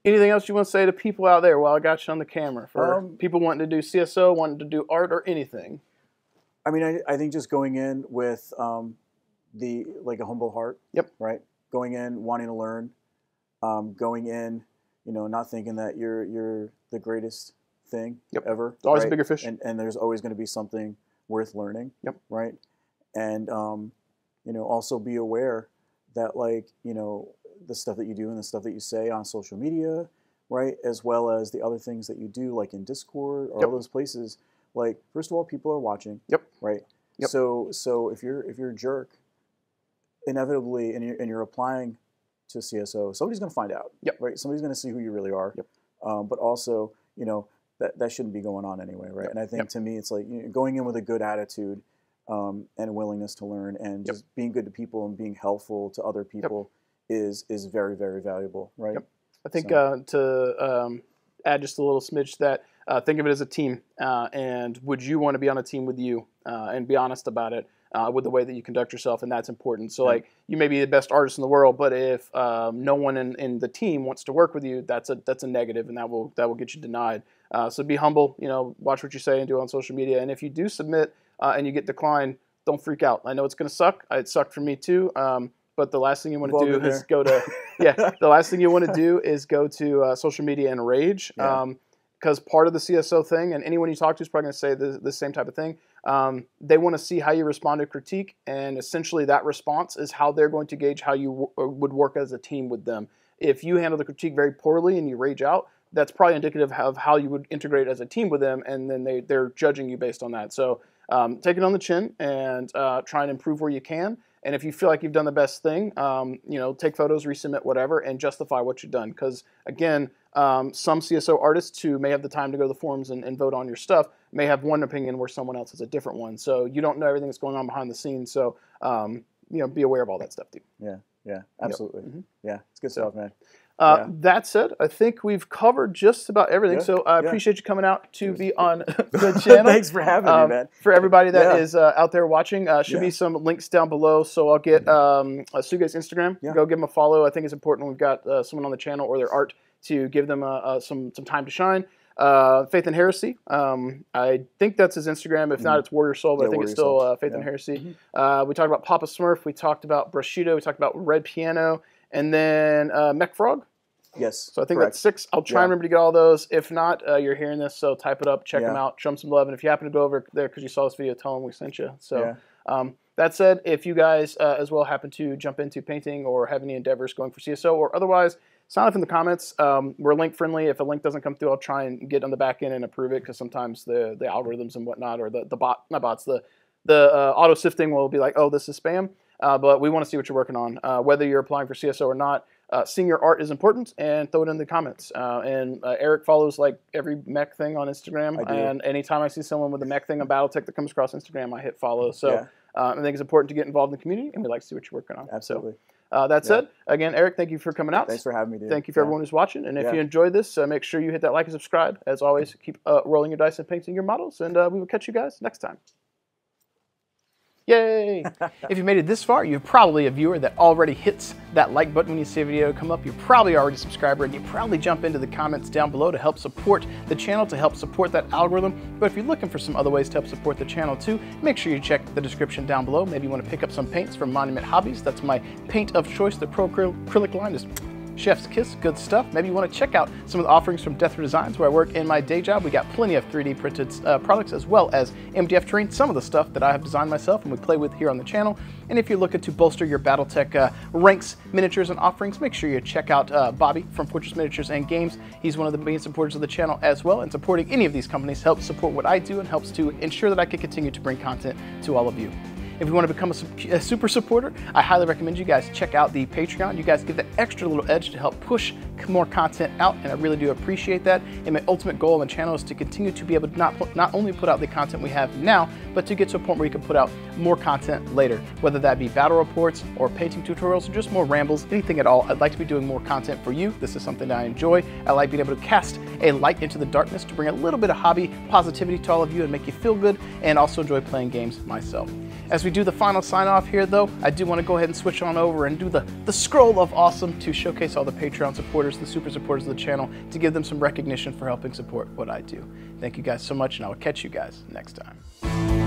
Anything else you want to say to people out there while I got you on the camera for um, people wanting to do C S O, wanting to do art or anything? I mean, I, I think just going in with um, the like a humble heart. Yep. Right. Going in wanting to learn, um, going in, you know, not thinking that you're you're the greatest thing yep. ever. There's always right? a bigger fish, and, and there's always going to be something worth learning. Yep. Right. And um, you know, also be aware that like you know. the stuff that you do and the stuff that you say on social media, right? As well as the other things that you do, like in Discord or yep. all those places. Like, first of all, people are watching. Yep. Right. Yep. So, so if you're if you're a jerk, inevitably, and you're and you're applying to C S O, somebody's going to find out. Yep. Right. Somebody's going to see who you really are. Yep. Um, but also, you know, that that shouldn't be going on anyway, right? Yep. And I think yep. to me, it's like you know, going in with a good attitude um, and a willingness to learn, and yep. just being good to people and being helpful to other people. Yep. is is very, very valuable, right? Yep. I think so. uh, to um, add just a little smidge to that, Uh, think of it as a team, uh, and would you want to be on a team with you, uh, and be honest about it uh, with the way that you conduct yourself, and that's important. So, right. like, you may be the best artist in the world, but if um, no one in, in the team wants to work with you, that's a that's a negative, and that will that will get you denied. Uh, so be humble, you know, watch what you say and do on social media, and if you do submit uh, and you get declined, don't freak out. I know it's going to suck. It sucked for me too. Um, But the last thing you want to do is go to yeah. The last thing you want to do is go to uh, social media and rage, because yeah. um, part of the C S O thing, and anyone you talk to is probably going to say the, the same type of thing. Um, they want to see how you respond to critique, and essentially that response is how they're going to gauge how you w would work as a team with them. If you handle the critique very poorly and you rage out, that's probably indicative of how you would integrate as a team with them, and then they they're judging you based on that. So um, take it on the chin and uh, try and improve where you can. And if you feel like you've done the best thing, um, you know, take photos, resubmit, whatever, and justify what you've done. Because again, um, some C S O artists who may have the time to go to the forums and, and vote on your stuff may have one opinion where someone else has a different one. So you don't know everything that's going on behind the scenes. So um, you know, be aware of all that stuff, dude. Yeah, yeah, absolutely. Yep. Mm-hmm. Yeah, it's good stuff, man. Uh, yeah. That said, I think we've covered just about everything. Yeah, so I uh, yeah. appreciate you coming out to be on the channel. Thanks for having um, me, man. For everybody that yeah. is uh, out there watching, uh, should yeah. be some links down below. So I'll get um, uh, Tsuge's Instagram. Yeah. Go give him a follow. I think it's important we've got uh, someone on the channel or their art to give them uh, uh, some, some time to shine. Uh, Faith and Heresy. Um, I think that's his Instagram. If not, it's Warrior Soul, but yeah, I think Warrior it's still uh, Faith yeah. and Heresy. Mm-hmm. uh, we talked about Papa Smurf. We talked about Rashido. We talked about Red Piano. And then uh, Mech Frog. Yes. So I think correct. That's six. I'll try yeah. and remember to get all those. If not, uh, you're hearing this, so type it up, check yeah. them out, show them some love. And if you happen to go over there because you saw this video, tell them we sent you. So yeah. um, that said, if you guys uh, as well happen to jump into painting or have any endeavors going for C S O or otherwise, sign up in the comments. Um, we're link friendly. If a link doesn't come through, I'll try and get on the back end and approve it, because sometimes the the algorithms and whatnot, or the, the bot, not bots, the, the uh, auto sifting will be like, oh, this is spam. Uh, but we want to see what you're working on. Uh, whether you're applying for C S O or not, uh, seeing your art is important, and throw it in the comments. Uh, and uh, Eric follows like every mech thing on Instagram. And anytime I see someone with a mech thing on BattleTech that comes across Instagram, I hit follow. So yeah. uh, I think it's important to get involved in the community, and we like to see what you're working on. Absolutely. So, uh, that said, yeah. again, Eric, thank you for coming out. Thanks for having me, dude. Thank you for yeah. everyone who's watching. And if yeah. you enjoyed this, uh, make sure you hit that like and subscribe. As always, keep uh, rolling your dice and painting your models. And uh, we will catch you guys next time. Yay! If you made it this far, you're probably a viewer that already hits that like button when you see a video come up. You're probably already a subscriber, and you probably jump into the comments down below to help support the channel, to help support that algorithm. But if you're looking for some other ways to help support the channel too, make sure you check the description down below. Maybe you want to pick up some paints from Monument Hobbies. That's my paint of choice, the Pro Acrylic line. Just chef's kiss, good stuff. Maybe you want to check out some of the offerings from Death Row Designs, where I work in my day job. We got plenty of three D printed uh, products, as well as M D F terrain, some of the stuff that I have designed myself and we play with here on the channel. And if you're looking to bolster your BattleTech uh, ranks, miniatures, and offerings, make sure you check out uh, Bobby from Fortress Miniatures and Games. He's one of the main supporters of the channel as well, and supporting any of these companies helps support what I do and helps to ensure that I can continue to bring content to all of you. If you want to become a super supporter, I highly recommend you guys check out the Patreon. You guys give that extra little edge to help push more content out, and I really do appreciate that. And my ultimate goal on the channel is to continue to be able to not, not only put out the content we have now, but to get to a point where you can put out more content later, whether that be battle reports or painting tutorials or just more rambles, anything at all. I'd like to be doing more content for you. This is something that I enjoy. I like being able to cast a light into the darkness to bring a little bit of hobby positivity to all of you and make you feel good, and also enjoy playing games myself. As we do the final sign off here though, I do want to go ahead and switch on over and do the, the scroll of awesome to showcase all the Patreon supporters, the super supporters of the channel, to give them some recognition for helping support what I do. Thank you guys so much, and I will catch you guys next time.